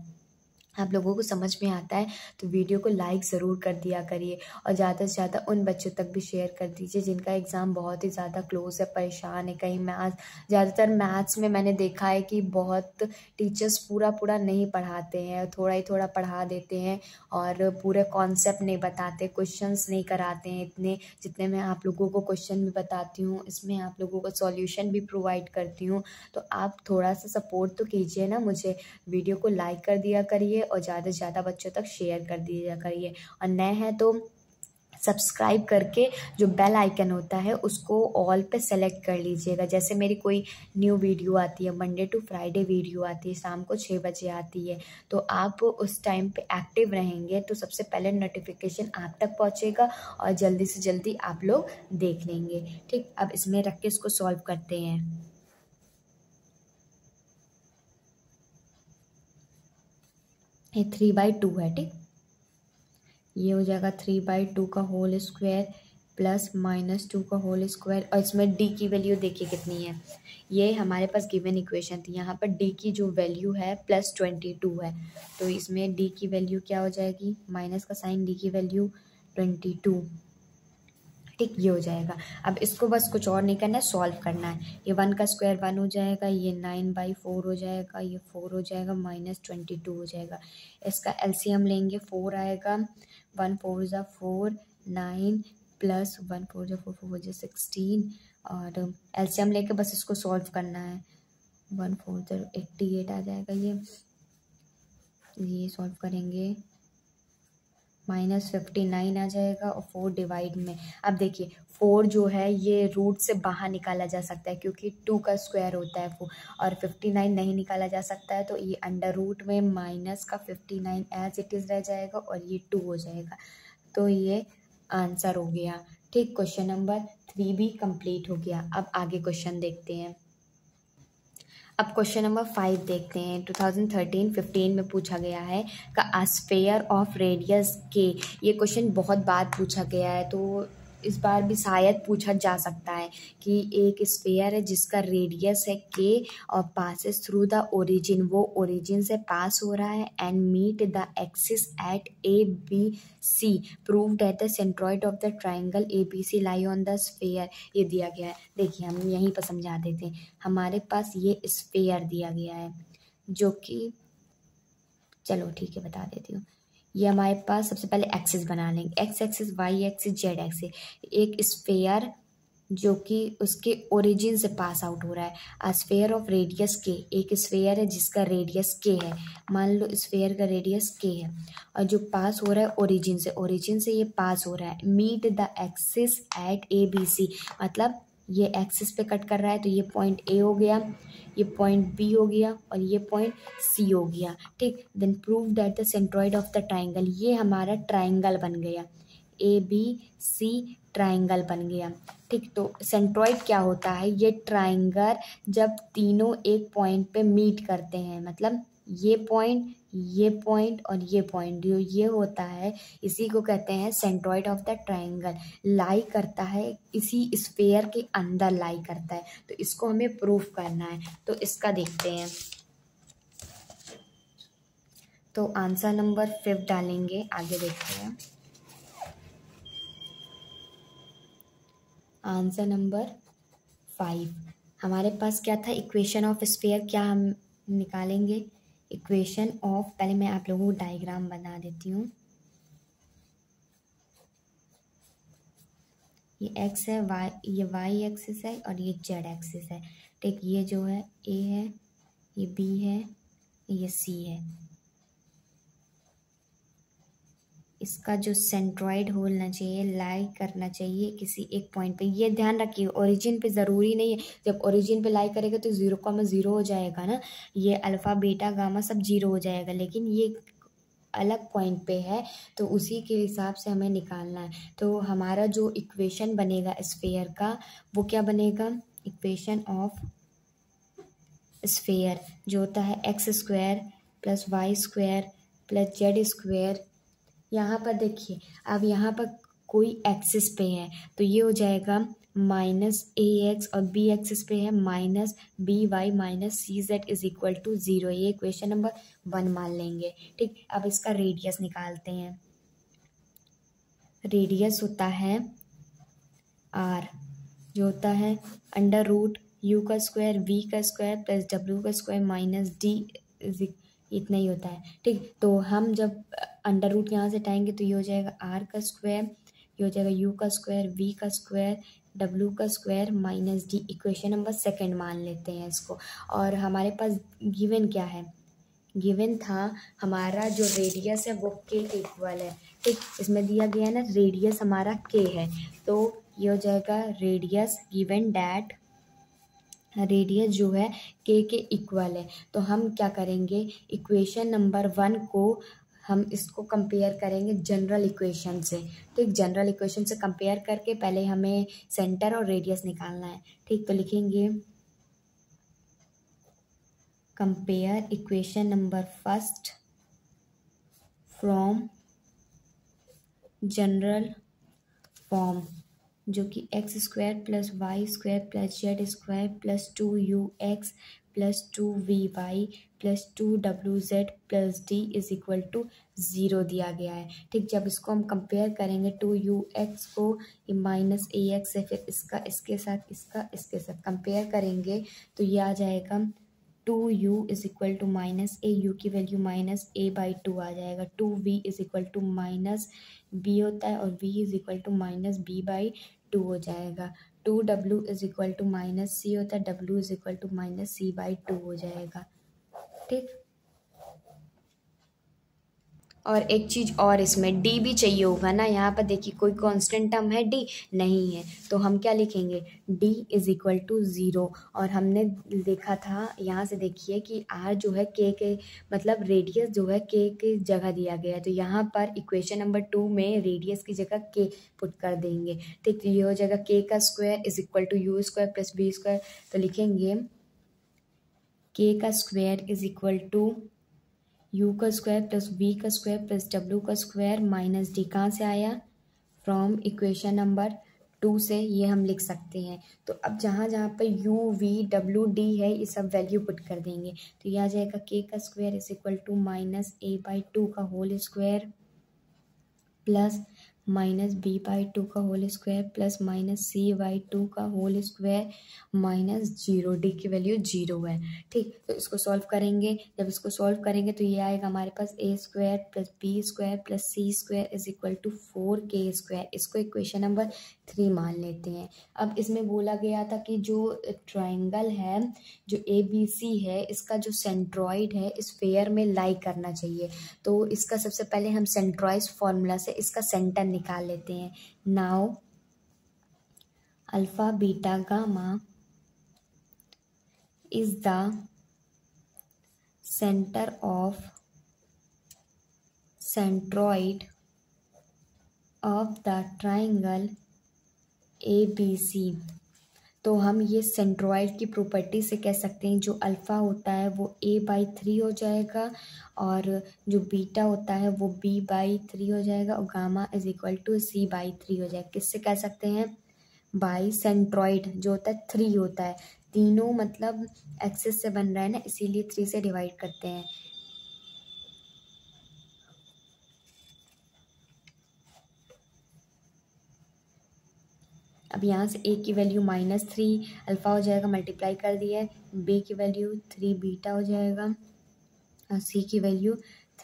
आप लोगों को समझ में आता है तो वीडियो को लाइक ज़रूर कर दिया करिए और ज़्यादा से ज़्यादा उन बच्चों तक भी शेयर कर दीजिए जिनका एग्ज़ाम बहुत ही ज़्यादा क्लोज है, परेशान है। कहीं मैथ, ज़्यादातर मैथ्स में मैंने देखा है कि बहुत टीचर्स पूरा नहीं पढ़ाते हैं, थोड़ा ही थोड़ा पढ़ा देते हैं और पूरे कॉन्सेप्ट नहीं बताते, क्वेश्चंस नहीं कराते हैं इतने, जितने मैं आप लोगों को क्वेश्चन भी बताती हूँ, इसमें आप लोगों को सॉल्यूशन भी प्रोवाइड करती हूँ। तो आप थोड़ा सा सपोर्ट तो कीजिए ना मुझे, वीडियो को लाइक कर दिया करिए और ज़्यादा से ज़्यादा बच्चों तक शेयर कर दिया करिए। और नए हैं तो सब्सक्राइब करके जो बेल आइकन होता है उसको ऑल पे सेलेक्ट कर लीजिएगा। जैसे मेरी कोई न्यू वीडियो आती है, मंडे टू फ्राइडे वीडियो आती है, शाम को 6 बजे आती है, तो आप उस टाइम पे एक्टिव रहेंगे तो सबसे पहले नोटिफिकेशन आप तक पहुंचेगा और जल्दी से जल्दी आप लोग देख लेंगे। ठीक, अब इसमें रख के इसको सॉल्व करते हैं। ये 3/2 है। ठीक, ये हो जाएगा 3/2 का होल स्क्वायर प्लस -2 का होल स्क्वायर। और इसमें d की वैल्यू देखिए कितनी है, ये हमारे पास गिवन इक्वेशन थी, यहाँ पर d की जो वैल्यू है +22 है, तो इसमें d की वैल्यू क्या हो जाएगी, माइनस का साइन, d की वैल्यू 22। ठीक, ये हो जाएगा। अब इसको बस कुछ और नहीं करना है, सॉल्व करना है। ये 1 का स्क्वायर 1 हो जाएगा, ये 9/4 हो जाएगा, ये 4 हो जाएगा, -22 हो जाएगा। इसका LCM लेंगे, 4 आएगा, 1 4 ज़ा 4, 9 प्लस 1 4 ज़ा 4 4 ज़ा 16 और LCM लेके बस इसको सॉल्व करना है। 1 4 ज़ा 88 आ जाएगा, ये सॉल्व करेंगे, -59 आ जाएगा। और 4 डिवाइड में, अब देखिए 4 जो है ये रूट से बाहर निकाला जा सकता है क्योंकि 2 का स्क्वायर होता है 4, और 59 नहीं निकाला जा सकता है, तो ये अंडर रूट में -59 एज इट इज़ रह जाएगा और ये 2 हो जाएगा। तो ये आंसर हो गया। ठीक, क्वेश्चन नंबर 3 भी कंप्लीट हो गया। अब आगे क्वेश्चन देखते हैं। अब क्वेश्चन नंबर 5 देखते हैं, 2013-15 में पूछा गया है का स्फीयर ऑफ रेडियस के। ये क्वेश्चन बहुत बार पूछा गया है, तो इस बार भी शायद पूछा जा सकता है कि एक स्फीयर है जिसका रेडियस है k और पासेस थ्रू द ओरिजिन, वो ओरिजिन से पास हो रहा है, and meet the axis at ABC, prove that the सेंट्रॉइड of the triangle ABC lie on the sphere. ये दिया गया है, देखिए हम यहीं पर समझा देते हैं। हमारे पास ये स्फीयर दिया गया है जो कि चलो ठीक है बता देती हूँ। ये हमारे पास सबसे पहले एक्सिस बना लेंगे, x axis, y axis, z axis. एक स्फीयर जो कि उसके ओरिजिन से पास आउट हो रहा है, अ स्फीयर ऑफ रेडियस के। एक स्फीयर है जिसका रेडियस के है, मान लो स्फीयर का रेडियस के है, और जो पास हो रहा है ओरिजिन से, ओरिजिन से ये पास हो रहा है। Meet the axis at A B C, मतलब ये एक्सिस पे कट कर रहा है, तो ये पॉइंट ए हो गया, ये पॉइंट बी हो गया, और ये पॉइंट सी हो गया। ठीक, then prove that the सेंट्रॉइड of the triangle. ये हमारा ट्राइंगल बन गया, ए बी सी ट्राइंगल बन गया। ठीक, तो सेंट्रॉइड क्या होता है? ये ट्राइंगल जब तीनों एक पॉइंट पे मीट करते हैं, मतलब ये पॉइंट, ये पॉइंट और ये पॉइंट, जो ये होता है इसी को कहते हैं सेंट्रॉइड of the triangle. Lie करता है, इसी स्फीयर के अंदर लाई करता है, तो इसको हमें प्रूफ करना है। तो इसका देखते हैं, तो आंसर नंबर 5 डालेंगे। आगे देखते हैं आंसर नंबर 5। हमारे पास क्या था? Equation of sphere. क्या हम निकालेंगे? इक्वेशन ऑफ, पहले मैं आप लोगों को डायग्राम बना देती हूँ। ये एक्स है, वाई, ये वाई एक्सिस है और ये जेड एक्सिस है। ठीक, ये जो है ए है, ये बी है, ये सी है। इसका जो सेंट्रॉइड होना चाहिए, लाई करना चाहिए किसी एक पॉइंट पे। ये ध्यान रखिए, ओरिजिन पे ज़रूरी नहीं है, जब ओरिजिन पे लाई करेगा तो 0,0 हो जाएगा ना, ये अल्फ़ा बीटा गामा सब 0 हो जाएगा, लेकिन ये अलग पॉइंट पे है तो उसी के हिसाब से हमें निकालना है। तो हमारा जो इक्वेशन बनेगा स्फीयर का, वो क्या बनेगा? इक्वेशन ऑफ स्फीयर जो होता है x square plus y square plus z square. यहाँ पर देखिए, अब यहाँ पर कोई एक्सिस पे है तो ये हो जाएगा माइनस ए एक्स, और बी एक्सिस पे है minus b y minus c z is equal to 0। ये इक्वेशन नंबर 1 मान लेंगे। ठीक, अब इसका रेडियस निकालते हैं। रेडियस होता है आर, जो होता है अंडर रूट यू का स्क्वायर वी का स्क्वायर प्लस डब्ल्यू का स्क्वायर माइनस डी, इतना ही होता है। ठीक, तो हम जब अंडर रूट यहाँ से हटाएंगे तो ये हो जाएगा आर का स्क्वायर, ये हो जाएगा यू का स्क्वायर वी का स्क्वायर डब्ल्यू का square minus d. Equation number 2 मान लेते हैं इसको। और हमारे पास गिवन क्या है? गिवन था हमारा जो रेडियस है वो के इक्वल है। ठीक, इसमें दिया गया है ना, रेडियस हमारा के है, तो ये हो जाएगा रेडियस गिवन डैट रेडियस जो है के इक्वल है। तो हम क्या करेंगे? इक्वेशन नंबर 1 को हम इसको कंपेयर करेंगे जनरल इक्वेशन से। ठीक, जनरल इक्वेशन से कंपेयर करके पहले हमें सेंटर और रेडियस निकालना है। ठीक, तो लिखेंगे compare equation number 1 from general form, जो कि x square plus y square plus z square plus 2ux plus 2vy plus 2wz plus d is equal to 0 दिया गया है। ठीक, जब इसको हम कंपेयर करेंगे 2ux को माइनस ए एक्स से, फिर इसका इसके साथ, इसका इसके साथ कंपेयर करेंगे तो ये आ जाएगा 2u is equal to minus a, u की वैल्यू माइनस ए बाई 2 आ जाएगा। 2v is equal to minus b होता है, और v is equal to minus b by 2 हो जाएगा। 2w is equal to minus c होता है, w is equal to minus c by 2 हो जाएगा। ठीक, और एक चीज़ और, इसमें d भी चाहिए होगा ना, यहाँ पर देखिए कोई कांस्टेंट टर्म है d? नहीं है, तो हम क्या लिखेंगे? d is equal to 0। और हमने देखा था, यहाँ से देखिए कि r जो है के मतलब रेडियस जो है के जगह दिया गया है, तो यहाँ पर इक्वेशन नंबर 2 में रेडियस की जगह k पुट कर देंगे। ठीक, ये हो जाएगा k का square is equal to u square plus b square, तो लिखेंगे k का square is equal to u का स्क्वायर प्लस v का स्क्वायर प्लस डब्ल्यू का स्क्वायर माइनस डी। कहाँ से आया? फ्रॉम इक्वेशन नंबर 2 से ये हम लिख सकते हैं। तो अब जहाँ जहाँ पर u v w d है, ये सब वैल्यू पुट कर देंगे, तो यह आ जाएगा k का square is equal to minus a by 2 का whole square plus minus b by two का whole square plus minus c by two का whole square minus zero, d की वैल्यू जीरो है। ठीक, तो इसको सॉल्व करेंगे, जब इसको सॉल्व करेंगे तो ये आएगा हमारे पास a square plus b square plus c square is equal to 4k square. इसको इक्वेशन नंबर 3 मान लेते हैं। अब इसमें बोला गया था कि जो ट्राइंगल है, जो ए बी सी है, इसका जो सेंट्रॉइड है स्फीयर में लाई करना चाहिए। तो इसका सबसे पहले हम सेंट्रॉइड फार्मूला से इसका सेंटर निकाल लेते हैं। Now alpha beta gamma is the centre of सेंट्रॉइड of the triangle A B C. तो हम ये सेंट्रॉइड की प्रॉपर्टी से कह सकते हैं जो अल्फ़ा होता है वो ए बाई 3 हो जाएगा और जो बीटा होता है वो बी बाई 3 हो जाएगा और gamma is equal to c by 3 हो जाएगा। किससे कह सकते हैं? बाई सेंट्रॉइड जो होता है 3 होता है। तीनों मतलब एक्सेस से बन रहा है ना, इसीलिए 3 से डिवाइड करते हैं। अब यहाँ से ए की वैल्यू माइनस 3 अल्फ़ा हो जाएगा, मल्टीप्लाई कर दिया है, बी की वैल्यू 3 बीटा हो जाएगा और सी की वैल्यू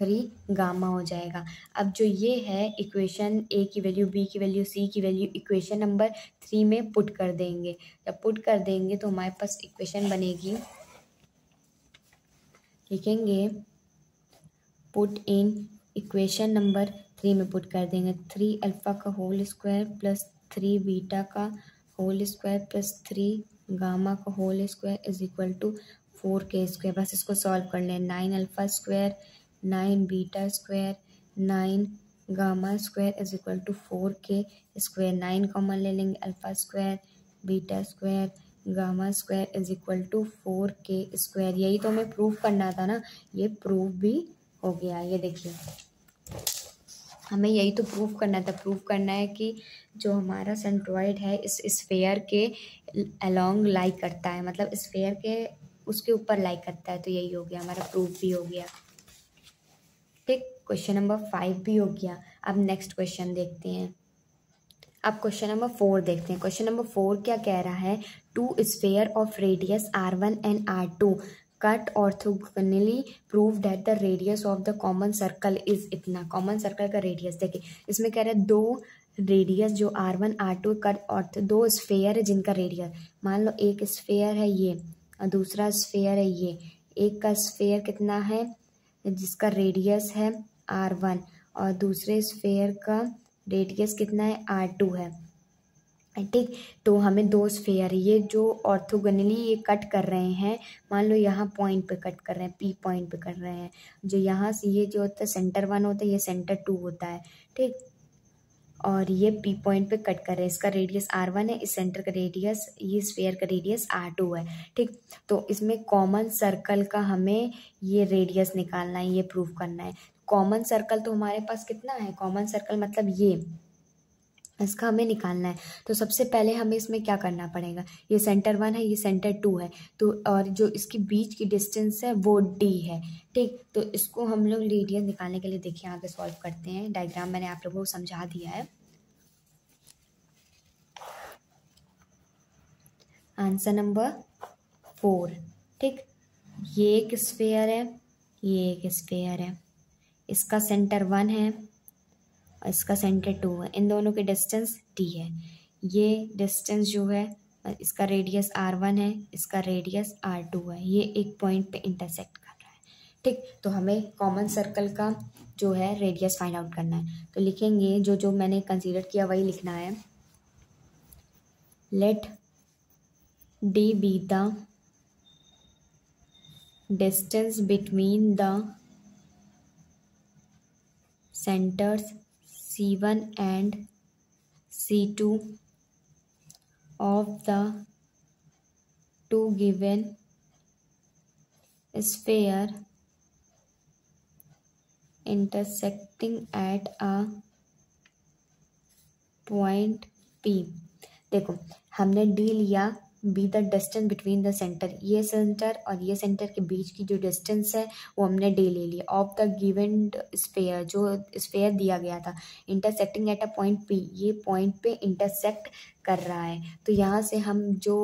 3 गामा हो जाएगा। अब जो ये है इक्वेशन, ए की वैल्यू बी की वैल्यू सी की वैल्यू इक्वेशन नंबर 3 में पुट कर देंगे। जब पुट कर देंगे तो हमारे पास इक्वेशन बनेगी, लिखेंगे पुट इन, इक्वेशन नंबर 3 में पुट कर देंगे। 3 अल्फ़ा का होल स्क्वायर प्लस 3 बीटा का होल स्क्वायर प्लस 3 गामा का whole square is equal to 4k square. बस इसको सॉल्व कर लें। 9 alpha square 9 beta square 9 gamma square is equal to 4k square. 9 common ले लेंगे, alpha square beta square gamma square is equal to 4k square. यही तो हमें prove करना था ना, ये प्रूव भी हो गया। ये देखिए, हमें यही तो प्रूव करना था। प्रूव करना है कि जो हमारा सेंट्रॉइड है इस स्फीयर के अलोंग लाई करता है, मतलब स्फीयर के उसके ऊपर लाई करता है। तो यही हो गया, हमारा प्रूव भी हो गया। ठीक, क्वेश्चन नंबर 5 भी हो गया। अब नेक्स्ट क्वेश्चन देखते हैं। अब क्वेश्चन नंबर 4 देखते हैं। क्वेश्चन नंबर 4 क्या कह रहा है? Two sphere of radius r1 and r2 cut orthogonally prove that the radius of the common circle is इतना। कॉमन सर्कल का रेडियस देखिए, इसमें कह रहे हैं 2 रेडियस जो r1 r2 कट ऑर्थ, 2 स्फीयर है जिनका रेडियस, मान लो एक स्फीयर है ये और दूसरा स्फीयर है ये। एक का स्फीयर कितना है जिसका रेडियस है r1 और दूसरे स्फीयर का रेडियस कितना है r2 है। ठीक, तो हमें 2 स्फीयर ये जो ऑर्थोगोनली ये कट कर रहे हैं, मान लो यहाँ पॉइंट पे कट कर रहे हैं, पी पॉइंट पे कर रहे हैं, जो यहाँ से ये जो होता है सेंटर 1 होता है, ये सेंटर 2 होता है। ठीक, और ये पी पॉइंट पे कट कर रहे हैं, इसका रेडियस r1 है, इस सेंटर का रेडियस, ये स्फीयर का रेडियस r2 है। ठीक, तो इसमें कॉमन सर्कल का हमें ये रेडियस निकालना है, ये प्रूव करना है। कॉमन सर्कल तो हमारे पास कितना है? कॉमन सर्कल मतलब ये, इसका हमें निकालना है। तो सबसे पहले हमें इसमें क्या करना पड़ेगा? ये सेंटर 1 है, ये सेंटर 2 है, तो और जो इसकी बीच की डिस्टेंस है वो d है। ठीक, तो इसको हम लोग रेडियस निकालने के लिए देखिए आगे सॉल्व करते हैं। डायग्राम मैंने आप लोगों को समझा दिया है। Answer number 4। ठीक, ये एक स्फीयर है, ये एक स्फीयर है, इसका सेंटर 1 है और इसका सेंटर 2 है, इन दोनों की डिस्टेंस d है। ये डिस्टेंस जो है, इसका रेडियस r1 है, इसका रेडियस r2 है, ये एक पॉइंट पे इंटरसेक्ट कर रहा है। ठीक, तो हमें कॉमन सर्कल का जो है रेडियस फाइंड आउट करना है। तो लिखेंगे जो जो मैंने कंसीडर किया वही लिखना है। Let d be the distance between the centres C1 and C2 of the 2 given sphere intersecting at a point P। देखो, हमने D लिया, be the distance between the centre, ये सेंटर और ये सेंटर के बीच की जो डिस्टेंस है वो हमने डी ले ली। ऑफ द गिवन स्फीयर, जो स्फीयर दिया गया था, intersecting at a point P, ये पॉइंट पे इंटरसेक्ट कर रहा है। तो यहाँ से हम जो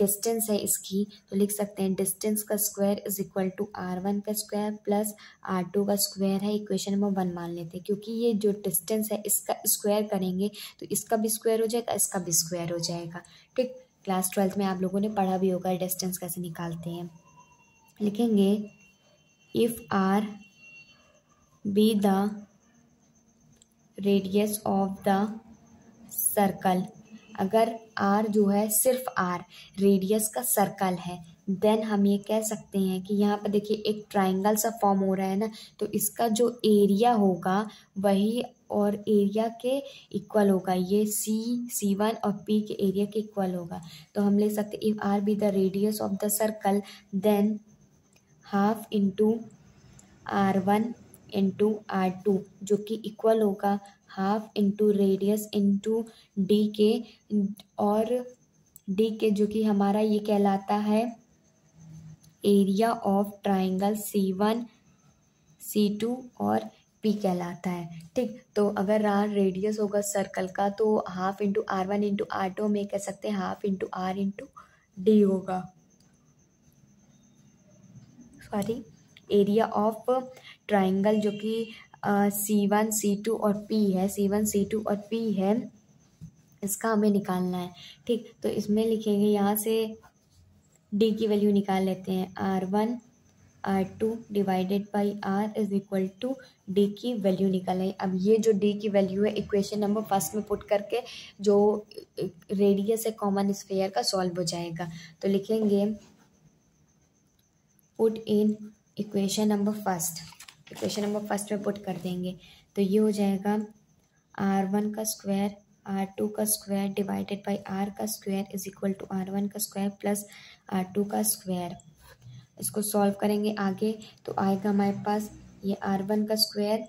डिस्टेंस है इसकी तो लिख सकते हैं डिस्टेंस का square is equal to r1 का स्क्वायर प्लस r2 का स्क्वायर है, इक्वेशन में 1 मान लेते हैं क्योंकि ये जो डिस्टेंस है इसका स्क्वायर करेंगे तो इसका भी स्क्वायर हो जाएगा, इसका भी स्क्वायर हो जाएगा। ठीक, क्लास 12th में आप लोगों ने पढ़ा भी होगा डिस्टेंस कैसे निकालते हैं। लिखेंगे if r be the radius of the circle, अगर r जो है सिर्फ r रेडियस का सर्कल है, देन हम ये कह सकते हैं कि यहाँ पर देखिए एक ट्राइंगल सा फॉर्म हो रहा है ना, तो इसका जो एरिया होगा वही और एरिया के इक्वल होगा, ये C1 और P के एरिया के इक्वल होगा। तो हम ले सकते हैं if r be the radius of the circle then half into r1 into r2, जो कि इक्वल होगा half into radius into D के, और डी के जो कि हमारा ये कहलाता है area of triangle C1 C2 और P कहलाता है। ठीक, तो अगर r रेडियस होगा सर्कल का तो half into r1 into r2 में कह सकते हैं half into r into D होगा, सॉरी एरिया ऑफ ट्राइंगल जो कि C1 C2 और P है, C1 C2 और P है, इसका हमें निकालना है। ठीक, तो इसमें लिखेंगे यहाँ से D की वैल्यू निकाल लेते हैं, R1 R2 divided by R is equal to D की वैल्यू निकालें। अब ये जो D की वैल्यू है इक्वेशन नंबर फर्स्ट में पुट करके जो रेडियस है कॉमन स्फीयर का सॉल्व हो जाएगा। तो लिखेंगे put in equation number first, equation number first में पुट कर देंगे तो ये हो जाएगा r1 का स्क्वायर r2 का स्क्वायर डिवाइडेड बाय r का square is equal to r1 का स्क्वायर प्लस r2 का स्क्वायर। इसको सॉल्व करेंगे आगे तो आएगा हमारे पास ये r1 का स्क्वायर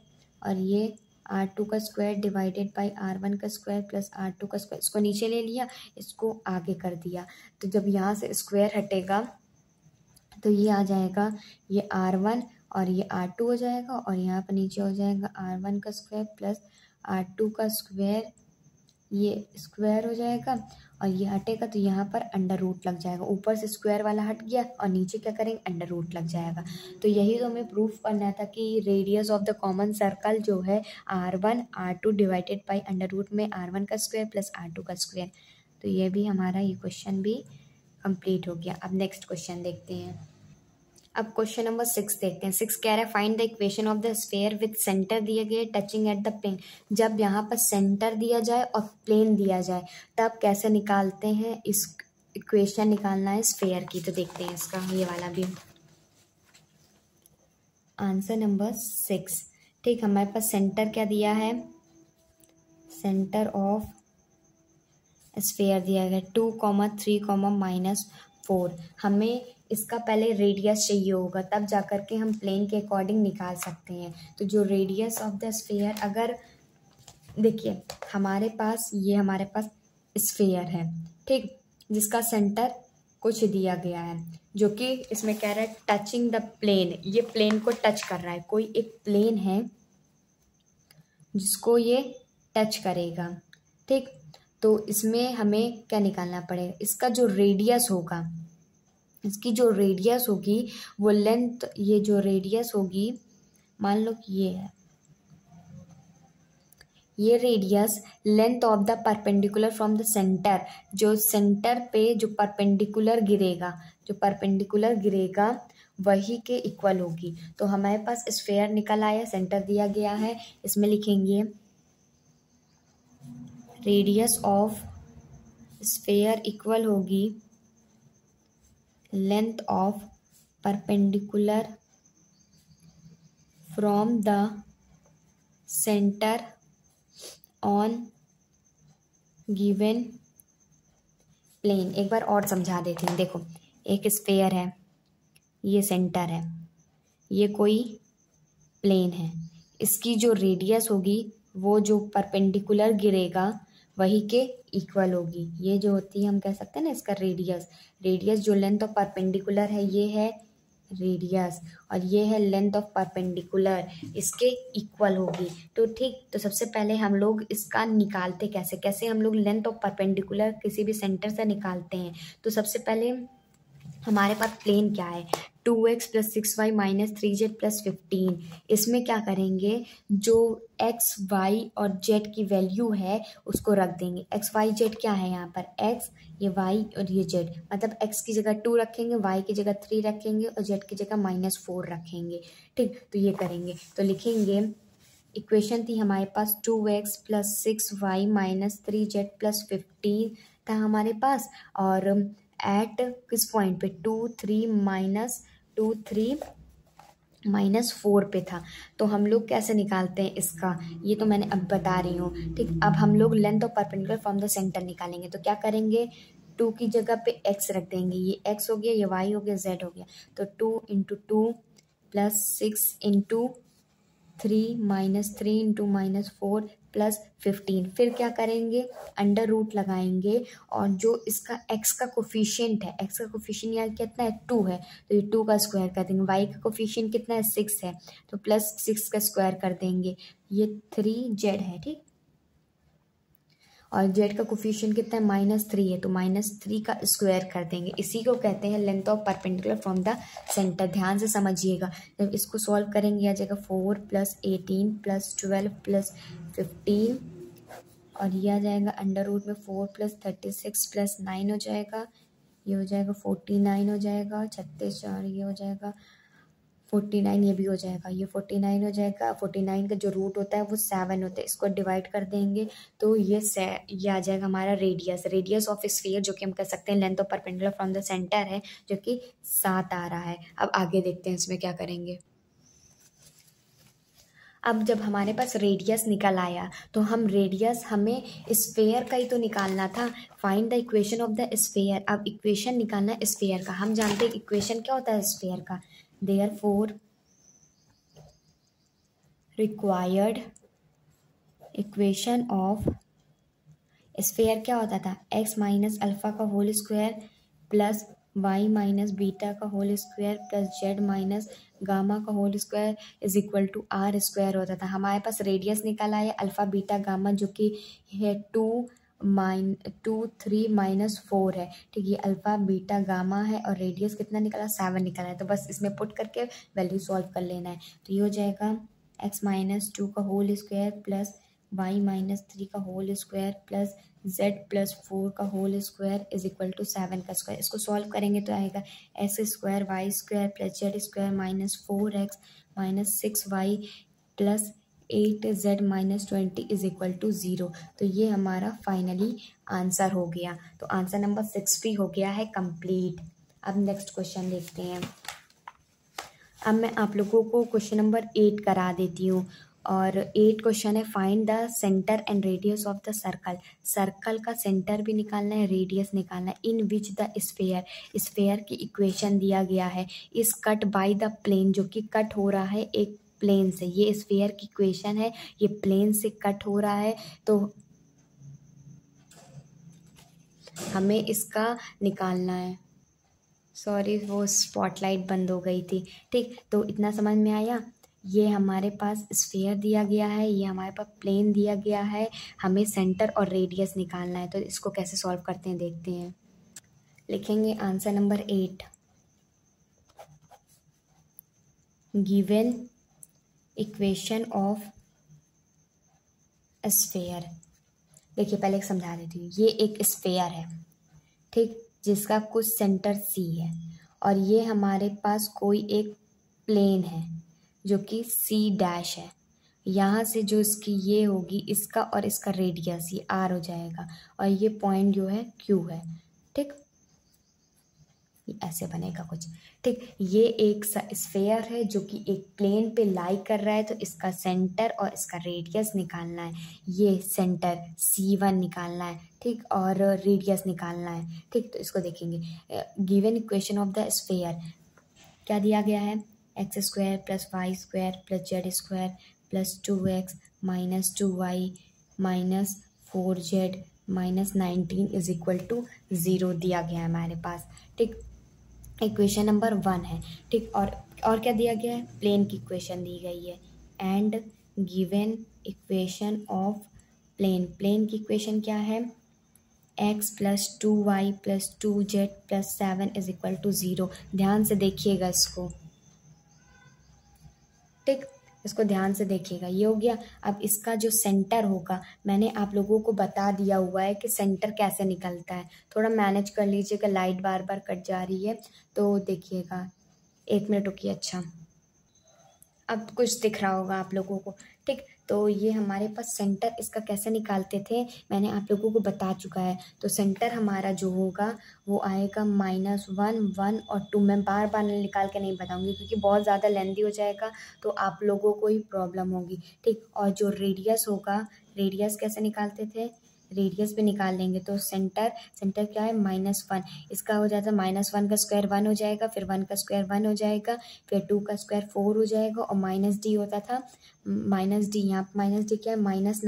और ये r2 का स्क्वायर डिवाइडेड बाय r1 का स्क्वायर प्लस r2 का स्क्वायर। इसको नीचे ले लिया, इसको आगे कर दिया, तो जब यहाँ से स्क्वायर हटेगा तो ये आ जाएगा ये r1 और ये r2 हो जाएगा और यहाँ पर नीचे हो जाएगा r1 का स्क्वायर प्लस r2 का स्क्वायर, ये स्क्वायर हो जाएगा और ये हटेगा तो यहाँ पर अंडर रूट लग जाएगा। ऊपर से स्क्वायर वाला हट गया और नीचे क्या करेंगे अंडर रूट लग जाएगा। तो यही तो हमें प्रूफ करना था कि radius of the common circle जो है r1 r2 divided by under root में r1 का स्क्वायर प्लस r2 का स्क्वायर। तो ये भी हमारा ये क्वेश्चन भी कंप्लीट हो गया। अब नेक्स्ट क्वेश्चन देखते हैं। अब क्वेश्चन नंबर 6 देखते हैं। 6 कह रहा है find the equation of the sphere with centre दिया गया टचिंग एट द प्लेन। जब यहाँ पर सेंटर दिया जाए और प्लेन दिया जाए तब कैसे निकालते हैं, इस इक्वेशन निकालना है स्फीयर की। तो देखते हैं इसका ये वाला भी आंसर नंबर 6। ठीक, हमारे पास सेंटर क्या दिया है, सेंटर ऑफ स्फीयर दिया गया 2, 3, -4। हमें इसका पहले रेडियस चाहिए होगा तब जा कर के हम प्लेन के अकॉर्डिंग निकाल सकते हैं। तो जो रेडियस ऑफ द स्फीयर, अगर देखिए हमारे पास ये हमारे पास स्फीयर है, ठीक, जिसका सेंटर कुछ दिया गया है जो कि इसमें कह रहा है टचिंग द प्लेन, ये प्लेन को टच कर रहा है, कोई एक प्लेन है जिसको ये टच करेगा। ठीक, तो इसमें हमें क्या निकालना पड़ेगा, इसका जो रेडियस होगा, इसकी जो रेडियस होगी वो लेंथ, ये जो रेडियस होगी मान लो कि ये है, ये radius length of the परपेंडिकुलर from the centre, जो सेंटर पे जो परपेंडिकुलर गिरेगा, जो परपेंडिकुलर गिरेगा वही के इक्वल होगी। तो हमारे पास स्फीयर निकल आया, सेंटर दिया गया है, इसमें लिखेंगे रेडियस ऑफ स्फीयर इक्वल होगी length of परपेंडिकुलर from the centre on given plane. एक बार और समझा देते हैं। देखो एक स्फीयर है, ये सेंटर है, ये कोई प्लेन है, इसकी जो रेडियस होगी वो जो परपेंडिकुलर गिरेगा वही के इक्वल होगी। ये जो होती है हम कह सकते हैं ना इसका रेडियस, रेडियस जो लेंथ ऑफ परपेंडिकुलर है ये है रेडियस और ये है लेंथ ऑफ परपेंडिकुलर, इसके इक्वल होगी। तो ठीक, तो सबसे पहले हम लोग इसका निकालते कैसे, कैसे हम लोग लेंथ ऑफ परपेंडिकुलर किसी भी सेंटर से निकालते हैं। तो सबसे पहले हमारे पास प्लेन क्या है, 2x + 6y - 3z + 15। इसमें क्या करेंगे, जो x, y और z की वैल्यू है उसको रख देंगे। x, y, z क्या है यहाँ पर, x ये y और ये z, मतलब x की जगह 2 रखेंगे, y की जगह 3 रखेंगे और z की जगह -4 रखेंगे। ठीक, तो ये करेंगे तो लिखेंगे, इक्वेशन थी हमारे पास 2x + 6y - 3z + 15 था हमारे पास, और एट किस पॉइंट पे 2, 3 - 4 पे था। तो हम लोग कैसे निकालते हैं इसका, ये तो मैंने अब बता रही हूँ। ठीक, अब हम लोग length of परपेंडिकुलर from the centre निकालेंगे। तो क्या करेंगे, 2 की जगह पे x रख देंगे, ये x हो गया, ये y हो गया, z हो गया। तो 2 × 2 + 6 × 3 - 3 × -4 + 15। फिर क्या करेंगे, अंडर रूट लगाएंगे और जो इसका x का कोफिशिएंट है, x का कोफिशिएंट यहाँ कितना है 2 है, तो ये 2 का स्क्वायर कर देंगे। y का कोफिशिएंट कितना है 6 है, तो +6 का स्क्वायर कर देंगे, ये 3z है। ठीक, और z का कोफिशिएंट कितना है -3 है, तो -3 का स्क्वायर कर देंगे। इसी को कहते हैं length of परपेंडिकुलर from the centre. ध्यान से समझिएगा, जब इसको सॉल्व करेंगे आ जाएगा 4 + 18 + 12 + 15 और ये आ जाएगा अंडर रूट में 4 + 36 + 9 हो जाएगा, ये हो जाएगा 49 हो जाएगा, 36 और ये हो जाएगा 49, ये भी हो जाएगा, ये 49 हो जाएगा। 49 का जो रूट होता है वो 7 होता है, इसको डिवाइड कर देंगे तो ये आ जाएगा हमारा रेडियस, रेडियस ऑफ स्फीयर, जो कि हम कह सकते हैं length of परपेंडिकुलर from the centre है, जो कि 7 आ रहा है। अब आगे देखते हैं इसमें क्या करेंगे। अब जब हमारे पास रेडियस निकल आया तो हम रेडियस, हमें स्फीयर का ही तो निकालना था। Find the equation of the sphere. अब इक्वेशन निकालना स्फीयर का, हम जानते हैं इक्वेशन क्या होता है स्फीयर का। Therefore, required equation of sphere क्या होता था, x - अल्फ़ा का whole square plus y - beta का whole square plus z - gamma का whole square is equal to r square होता था। हमारे पास रेडियस निकाल आया अल्फ़ा बीटा गामा, जो कि है 2, 3, -4 है। ठीक, ये अल्फ़ा बीटा गामा है और रेडियस कितना निकला, 7 निकला है। तो बस इसमें पुट करके वैल्यू सॉल्व कर लेना है। तो ये हो जाएगा x - 2 का होल स्क्वायर प्लस y - 3 का whole square plus z plus 4 का whole square is equal to 7 का स्क्वायर। इसको सॉल्व करेंगे तो आएगा x² y² + z² - 4x - 6y + 8z - 20 is equal to 0। तो ये हमारा फाइनली आंसर हो गया। तो आंसर नंबर 6 भी हो गया है कंप्लीट। अब नेक्स्ट क्वेश्चन देखते हैं। अब मैं आप लोगों को क्वेश्चन नंबर 8 करा देती हूँ, और 8 क्वेश्चन है find the centre and radius of the circle. Circle का सेंटर भी निकालना है, रेडियस निकालना है। In which the sphere, sphere की इक्वेशन दिया गया है। Is cut by the plane, जो कि कट हो रहा है एक प्लेन से, ये स्फीयर की इक्वेशन है, ये प्लेन से कट हो रहा है। तो हमें इसका निकालना है, सॉरी वो स्पॉटलाइट बंद हो गई थी। ठीक, तो इतना समझ में आया, ये हमारे पास स्फीयर दिया गया है, ये हमारे पास प्लेन दिया गया है, हमें सेंटर और रेडियस निकालना है। तो इसको कैसे सॉल्व करते हैं देखते हैं। लिखेंगे answer number 8, given equation of sphere. देखिए पहले एक समझा देती हूँ, ये एक स्फीयर है, ठीक, जिसका कुछ सेंटर C है, और ये हमारे पास कोई एक प्लेन है जो कि C डैश है। यहाँ से जो इसकी ये होगी, इसका और इसका रेडियस ये R हो जाएगा, और ये पॉइंट जो है Q है। ठीक, ऐसे बनेगा कुछ। ठीक, ये एक स्फीयर है जो कि एक प्लेन पे लाई कर रहा है, तो इसका सेंटर और इसका रेडियस निकालना है। ये सेंटर C1 निकालना है, ठीक, और रेडियस निकालना है। ठीक, तो इसको देखेंगे, given equation of the sphere क्या दिया गया है, x² + y² + z² + 2x - 2y - 4z -19 is equal to 0 दिया गया है हमारे पास, ठीक। इक्वेशन नंबर 1 है, ठीक। और क्या दिया गया है, प्लेन की इक्वेशन दी गई है, and given equation of plane. Plane की इक्वेशन क्या है, x plus 2y plus 2z plus 7 is equal to 0। ध्यान से देखिएगा इसको, ठीक, इसको ध्यान से देखिएगा। ये हो गया। अब इसका जो सेंटर होगा, मैंने आप लोगों को बता दिया हुआ है कि सेंटर कैसे निकलता है, थोड़ा मैनेज कर लीजिएगा, लाइट बार बार कट जा रही है तो देखिएगा। 1 मिनट रुकिए। अच्छा, अब कुछ दिख रहा होगा आप लोगों को, ठीक। तो ये हमारे पास सेंटर, इसका कैसे निकालते थे मैंने आप लोगों को बता चुका है। तो सेंटर हमारा जो होगा वो आएगा -1, 1 और 2। मैं बार बार निकाल के नहीं बताऊंगी क्योंकि बहुत ज़्यादा लेंदी हो जाएगा तो आप लोगों को ही प्रॉब्लम होगी, ठीक। और जो रेडियस होगा, रेडियस कैसे निकालते थे, रेडियस भी निकाल लेंगे। तो सेंटर क्या है, -1। इसका हो जाता है -1 का स्क्वायर 1 हो जाएगा, फिर 1 का स्क्वायर 1 हो जाएगा, फिर 2 का स्क्वायर 4 हो जाएगा, और -d होता था, -d। यहाँ पर -d क्या है, -19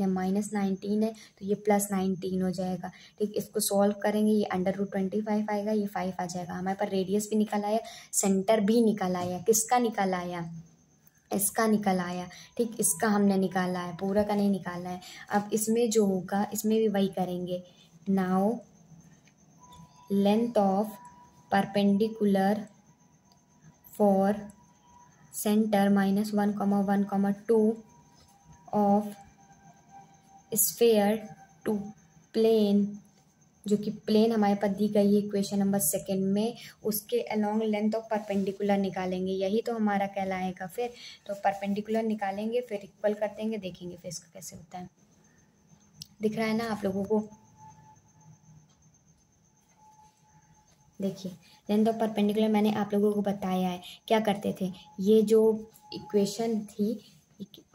है, -19 है तो ये +19 हो जाएगा, ठीक। इसको सॉल्व करेंगे, ये √25 आएगा, ये 5 आ जाएगा। हमारे पास रेडियस भी निकल आया, सेंटर भी निकल आया। किसका निकल आया, इसका निकल आया, ठीक। इसका हमने निकाला है, पूरा का नहीं निकाला है। अब इसमें जो होगा, इसमें भी वही करेंगे। Now length of परपेंडिकुलर for centre -1, 1, 2 of sphere to plane, जो कि प्लेन हमारे पास दी गई है इक्वेशन नंबर 2 में, उसके अलॉन्ग लेंथ ऑफ परपेंडिकुलर निकालेंगे। यही तो हमारा कहलाएगा। फिर तो परपेंडिकुलर निकालेंगे, फिर इक्वल कर देंगे, देखेंगे फिर इसका कैसे होता है। दिख रहा है ना आप लोगों को, देखिए। लेंथ ऑफ परपेंडिकुलर मैंने आप लोगों को बताया है क्या करते थे। ये जो इक्वेशन थी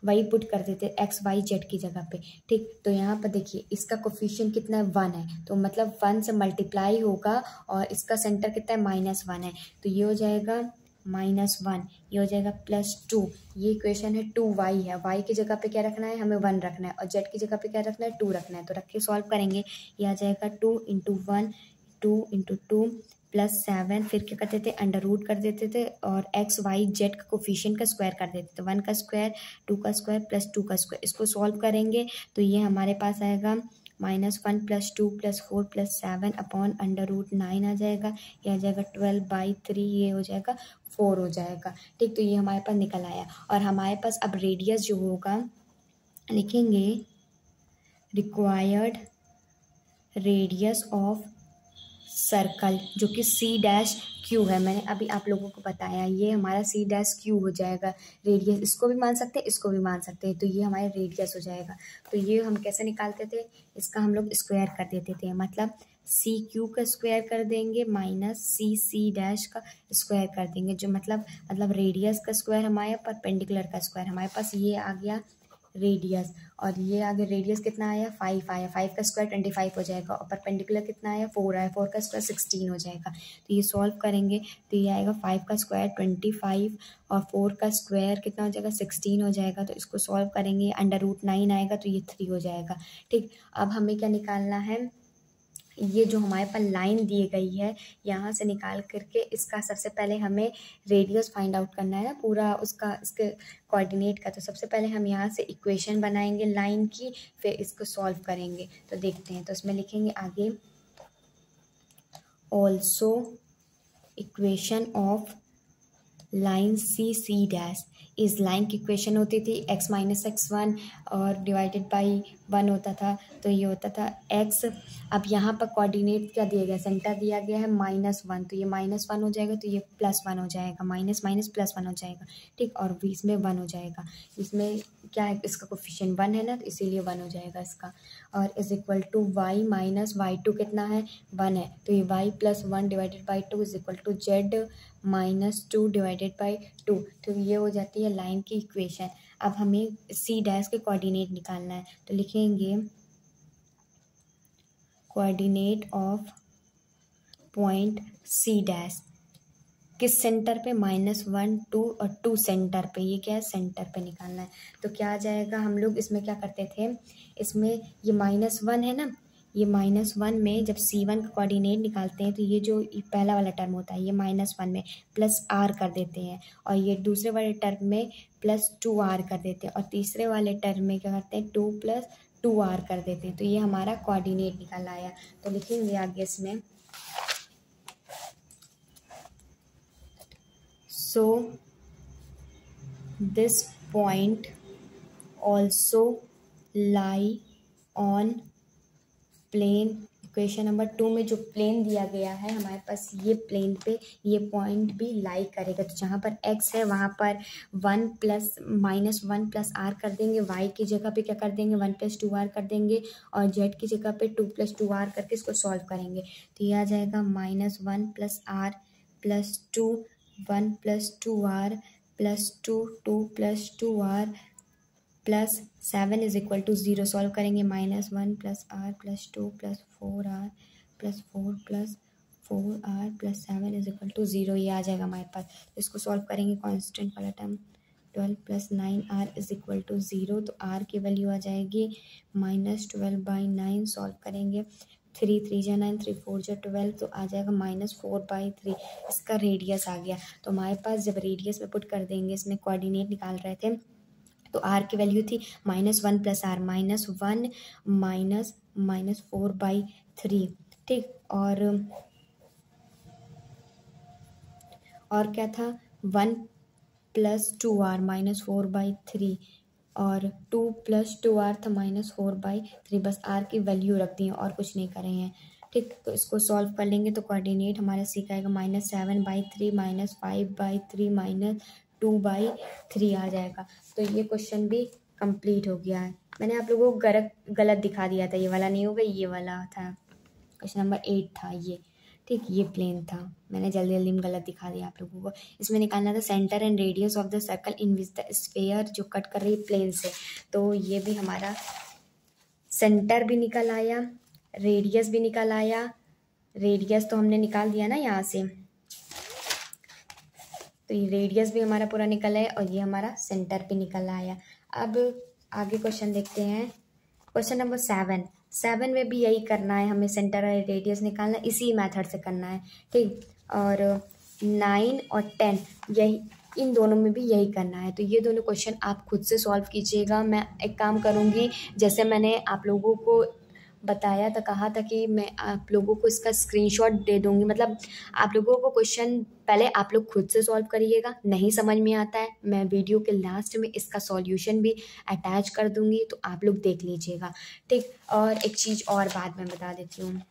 वही पुट करते थे x, y, z की जगह पे, ठीक। तो यहाँ पर देखिए इसका कोफिशिएंट कितना है, 1 है, तो मतलब 1 से मल्टीप्लाई होगा। और इसका सेंटर कितना है, -1 है, तो ये हो जाएगा -1, ये हो जाएगा +2। ये इक्वेशन है 2y है, y की जगह पे क्या रखना है, हमें 1 रखना है, और z की जगह पे क्या रखना है, 2 रखना है। तो रख के सॉल्व करेंगे, ये आ जाएगा 2 × 1, 2 × 2 +7। फिर क्या करते थे, अंडर रूट कर देते थे, और x, y, z का कोफिशिएंट का स्क्वायर कर देते थे, 1 का स्क्वायर, 2 का स्क्वायर +2 का स्क्वायर। इसको सॉल्व करेंगे तो ये हमारे पास आएगा -1 + 2 + 4 + 7 अपॉन √9 आ जाएगा। यह आ जाएगा 12/3, ये हो जाएगा 4 हो जाएगा, ठीक। तो ये हमारे पास निकल आया। और हमारे पास अब रेडियस जो होगा, लिखेंगे रिक्वायर्ड रेडियस ऑफ सर्कल, जो कि C'(q) है। मैंने अभी आप लोगों को बताया, ये हमारा C'(q) हो जाएगा। रेडियस इसको भी मान सकते हैं, इसको भी मान सकते हैं, तो ये हमारा रेडियस हो जाएगा। तो ये हम कैसे निकालते थे, इसका हम लोग स्क्वायर कर देते थे, मतलब CQ का स्क्वायर कर देंगे माइनस C'(c' का स्क्वायर कर देंगे, जो मतलब रेडियस का स्क्वायर हमारे परपेंडिकुलर का स्क्वायर। हमारे पास ये आ गया रेडियस, और ये आगे रेडियस कितना आया, 5 आया, 5 का स्क्वायर 25 हो जाएगा। और परपेंडिकुलर कितना आया, 4 आया, 4 का स्क्वायर 16 हो जाएगा। तो ये सॉल्व करेंगे तो ये आएगा 5 का स्क्वायर 25 और 4 का स्क्वायर कितना हो जाएगा, 16 हो जाएगा। तो इसको सॉल्व करेंगे, √9 आएगा, तो ये 3 हो जाएगा, ठीक। अब हमें क्या निकालना है, ये जो हमारे पास लाइन दी गई है, यहाँ से निकाल करके इसका सबसे पहले हमें रेडियस फाइंड आउट करना है ना, पूरा उसका, इसके कोऑर्डिनेट का। तो सबसे पहले हम यहाँ से इक्वेशन बनाएंगे लाइन की, फिर इसको सॉल्व करेंगे। तो देखते हैं, तो उसमें लिखेंगे आगे also equation of line C'। इस लाइन की इक्वेशन होती थी x - x1 और / 1 होता था, तो ये होता था x। अब यहाँ पर कोऑर्डिनेट क्या दिया गया, सेंटर दिया गया है -1, तो ये -1 हो जाएगा, तो ये +1 हो जाएगा, -, +1 हो जाएगा, ठीक। और इसमें 1 हो जाएगा, इसमें क्या है, इसका कोफिशिएंट 1 है ना, तो इसीलिए 1 हो जाएगा इसका। और is equal to y - y2 कितना है, 1 है, तो ये y + 1 / 2 is equal to z - 2 / 2, तो ये हो जाती है लाइन की इक्वेशन। अब हमें C' के कोऑर्डिनेट निकालना है, तो लिखेंगे कोऑर्डिनेट ऑफ पॉइंट C'। किस सेंटर पे, -1, 2 और 2 सेंटर पे, ये क्या है, सेंटर पे निकालना है। तो क्या आ जाएगा, हम लोग इसमें क्या करते थे, इसमें ये -1 है ना, ये -1 में जब C1 का कोऑर्डिनेट निकालते हैं तो ये जो पहला वाला टर्म होता है ये -1 में प्लस R कर देते हैं, और ये दूसरे वाले टर्म में प्लस 2R कर देते हैं, और तीसरे वाले टर्म में क्या करते हैं 2 प्लस 2R कर देते हैं। तो ये हमारा कोऑर्डिनेट निकल आया। तो लिखेंगे आगे इसमें so this point also lie on plane. Question number 2 में जो प्लेन दिया गया है हमारे पास ये प्लेन पे ये पॉइंट भी लाई करेगा। तो जहाँ पर x है वहाँ पर 1 प्लस -1 प्लस r कर देंगे, y की जगह पे क्या कर देंगे 1 प्लस 2r कर देंगे, और z की जगह पे 2 प्लस 2r करके इसको सॉल्व करेंगे। तो ये आ जाएगा -1 plus r plus 2 1 plus 2r plus 2 2 plus 2r plus 7 is equal to 0। Solve करेंगे -1 plus r plus 2 plus 4r plus 4 plus 4r plus 7 is equal to 0 ये आ जाएगा हमारे पास। इसको सॉल्व करेंगे कांस्टेंट वाला term 12 plus 9r is equal to 0। तो r की वैल्यू आ जाएगी -12/9। सॉल्व करेंगे 3 3 जा 9 3 4 जा 12 तो आ जाएगा -4/3। इसका रेडियस आ गया। तो हमारे पास जब रेडियस में पुट कर देंगे इसमें कोऑर्डिनेट निकाल रहे थे तो r की वैल्यू थी -1 प्लस r -1 - -4/3 ठीक। और क्या था 1 प्लस 2r -4/3 और 2 प्लस 2r था -4/3। बस r की वैल्यू रख दी और कुछ नहीं करे हैं ठीक। तो इसको सॉल्व कर लेंगे तो कोऑर्डिनेट हमारा सीखाएगा -7/3 -5/3 -2/3 आ जाएगा। तो ये क्वेश्चन भी कंप्लीट हो गया है। मैंने आप लोगों को गलत दिखा दिया था, ये वाला नहीं होगा ये वाला था क्वेश्चन नंबर 8 था ये ठीक। ये प्लेन था, मैंने जल्दी में गलत दिखा दिया आप लोगों को। इसमें निकालना था centre and radius of the circle in which the sphere जो कट कर रही प्लेन से। तो ये भी हमारा सेंटर भी निकल आया, रेडियस भी निकल आया। रेडियस तो हमने निकाल दिया ना यहाँ से, तो ये रेडियस भी हमारा पूरा निकल आया और ये हमारा सेंटर भी निकल आया। अब आगे क्वेश्चन देखते हैं क्वेश्चन नंबर 7 में भी यही करना है हमें, सेंटर और रेडियस निकालना इसी मेथड से करना है ठीक। और 9 और 10 यही इन दोनों में भी यही करना है। तो ये दोनों क्वेश्चन आप खुद से सॉल्व कीजिएगा। मैं एक काम करूँगी, जैसे मैंने आप लोगों को बताया था कहा था कि मैं आप लोगों को इसका स्क्रीनशॉट दे दूँगी, मतलब आप लोगों को क्वेश्चन पहले आप लोग खुद से सॉल्व करिएगा। नहीं समझ में आता है मैं वीडियो के लास्ट में इसका सॉल्यूशन भी अटैच कर दूँगी, तो आप लोग देख लीजिएगा ठीक। और एक चीज़ और बाद में बता देती हूँ,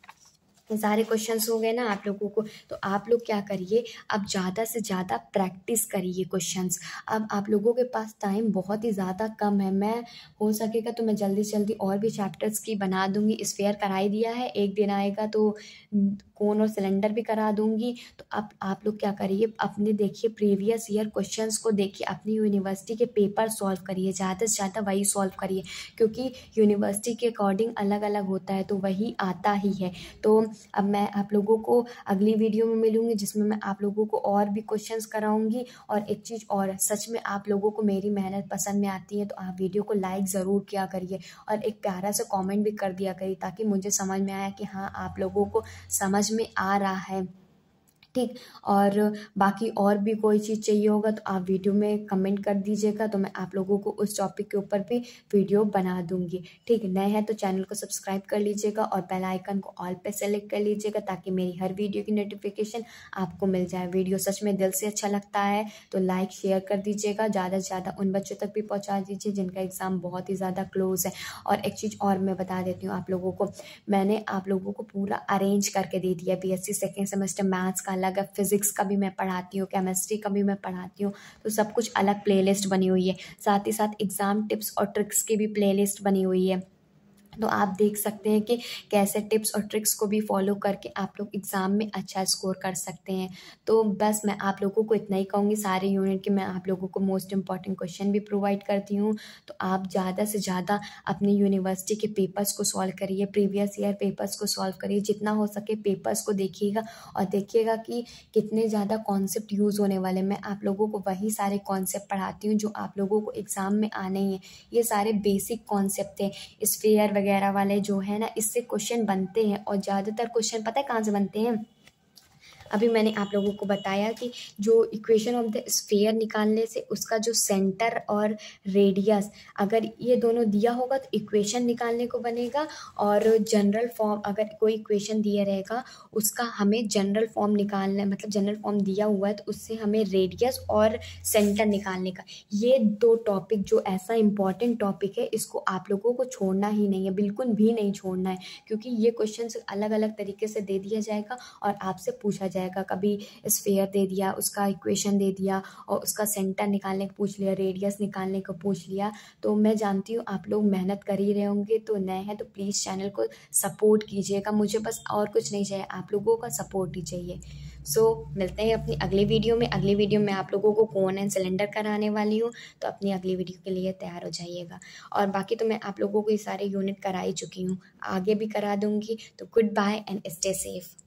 सारे क्वेश्चंस हो गए ना आप लोगों को। तो आप लोग क्या करिए, अब ज़्यादा से ज़्यादा प्रैक्टिस करिए क्वेश्चंस। अब आप लोगों के पास टाइम बहुत ही ज़्यादा कम है। मैं हो सकेगा तो मैं जल्दी से जल्दी और भी चैप्टर्स की बना दूंगी। स्फीयर करा ही दिया है, एक दिन आएगा तो कोन और सिलेंडर भी करा दूंगी। तो अब आप लोग क्या करिए, अपने देखिए प्रीवियस ईयर क्वेश्चंस को देखिए, अपनी यूनिवर्सिटी के पेपर सॉल्व करिए, ज़्यादा से ज़्यादा वही सॉल्व करिए, क्योंकि यूनिवर्सिटी के अकॉर्डिंग अलग अलग होता है तो वही आता ही है। तो अब मैं आप लोगों को अगली वीडियो में मिलूँगी जिसमें मैं आप लोगों को और भी क्वेश्चंस कराऊँगी। और एक चीज़ और, सच में आप लोगों को मेरी मेहनत पसंद में आती है तो आप वीडियो को लाइक ज़रूर किया करिए और एक प्यारा सा कॉमेंट भी कर दिया करिए, ताकि मुझे समझ में आया कि हाँ आप लोगों को समझ में आ रहा है ठीक। और बाकी और भी कोई चीज़ चाहिए होगा तो आप वीडियो में कमेंट कर दीजिएगा, तो मैं आप लोगों को उस टॉपिक के ऊपर भी वीडियो बना दूंगी ठीक। नए हैं तो चैनल को सब्सक्राइब कर लीजिएगा और बेल आइकन को ऑल पे सेलेक्ट कर लीजिएगा, ताकि मेरी हर वीडियो की नोटिफिकेशन आपको मिल जाए। वीडियो सच में दिल से अच्छा लगता है तो लाइक शेयर कर दीजिएगा, ज़्यादा से ज़्यादा उन बच्चों तक भी पहुँचा दीजिए जिनका एग्ज़ाम बहुत ही ज़्यादा क्लोज है। और एक चीज़ और मैं बता देती हूँ आप लोगों को, मैंने आप लोगों को पूरा अरेंज करके दे दिया। B.Sc सेकेंड सेमेस्टर मैथ्स का अलग है, फिजिक्स का भी मैं पढ़ाती हूँ, केमिस्ट्री का भी मैं पढ़ाती हूँ, तो सब कुछ अलग प्लेलिस्ट बनी हुई है। साथ ही साथ एग्ज़ाम टिप्स और ट्रिक्स की भी प्लेलिस्ट बनी हुई है, तो आप देख सकते हैं कि कैसे टिप्स और ट्रिक्स को भी फॉलो करके आप लोग एग्ज़ाम में अच्छा स्कोर कर सकते हैं। तो बस मैं आप लोगों को इतना ही कहूँगी, सारे यूनिट के मैं आप लोगों को मोस्ट इम्पॉर्टेंट क्वेश्चन भी प्रोवाइड करती हूँ। तो आप ज़्यादा से ज़्यादा अपनी यूनिवर्सिटी के पेपर्स को सॉल्व करिए, प्रीवियस ईयर पेपर्स को सॉल्व करिए, जितना हो सके पेपर्स को देखिएगा और देखिएगा कि कितने ज़्यादा कॉन्सेप्ट यूज़ होने वाले। मैं आप लोगों को वही सारे कॉन्सेप्ट पढ़ाती हूँ जो आप लोगों को एग्ज़ाम में आने ही हैं। ये सारे बेसिक कॉन्सेप्ट हैं, स्फीयर वगैरह वाले जो है ना, इससे क्वेश्चन बनते हैं। और ज़्यादातर क्वेश्चन पता है कहाँ से बनते हैं, अभी मैंने आप लोगों को बताया कि जो इक्वेशन ऑफ द स्फीयर निकालने से उसका जो सेंटर और रेडियस अगर ये दोनों दिया होगा तो इक्वेशन निकालने को बनेगा, और जनरल फॉर्म अगर कोई इक्वेशन दिया रहेगा उसका हमें जनरल फॉर्म निकालना, मतलब जनरल फॉर्म दिया हुआ है तो उससे हमें रेडियस और सेंटर निकालने का, ये दो टॉपिक जो ऐसा इम्पॉर्टेंट टॉपिक है इसको आप लोगों को छोड़ना ही नहीं है, बिल्कुल भी नहीं छोड़ना है, क्योंकि ये क्वेश्चन अलग अलग तरीके से दे दिया जाएगा और आपसे पूछा जाएगा। कभी स्फीयर दे दिया, उसका इक्वेशन दे दिया और उसका सेंटर निकालने को पूछ लिया, रेडियस निकालने को पूछ लिया। तो मैं जानती हूँ आप लोग मेहनत कर ही रहे होंगे, तो नए हैं तो प्लीज़ चैनल को सपोर्ट कीजिएगा, मुझे बस और कुछ नहीं चाहिए, आप लोगों का सपोर्ट ही चाहिए। सो मिलते हैं अपनी अगली वीडियो में। अगली वीडियो में आप लोगों को कोन एंड सिलेंडर कराने वाली हूँ, तो अपनी अगली वीडियो के लिए तैयार हो जाइएगा। और बाकी तो मैं आप लोगों को ये सारे यूनिट करा ही चुकी हूँ, आगे भी करा दूँगी। तो good bye and stay safe.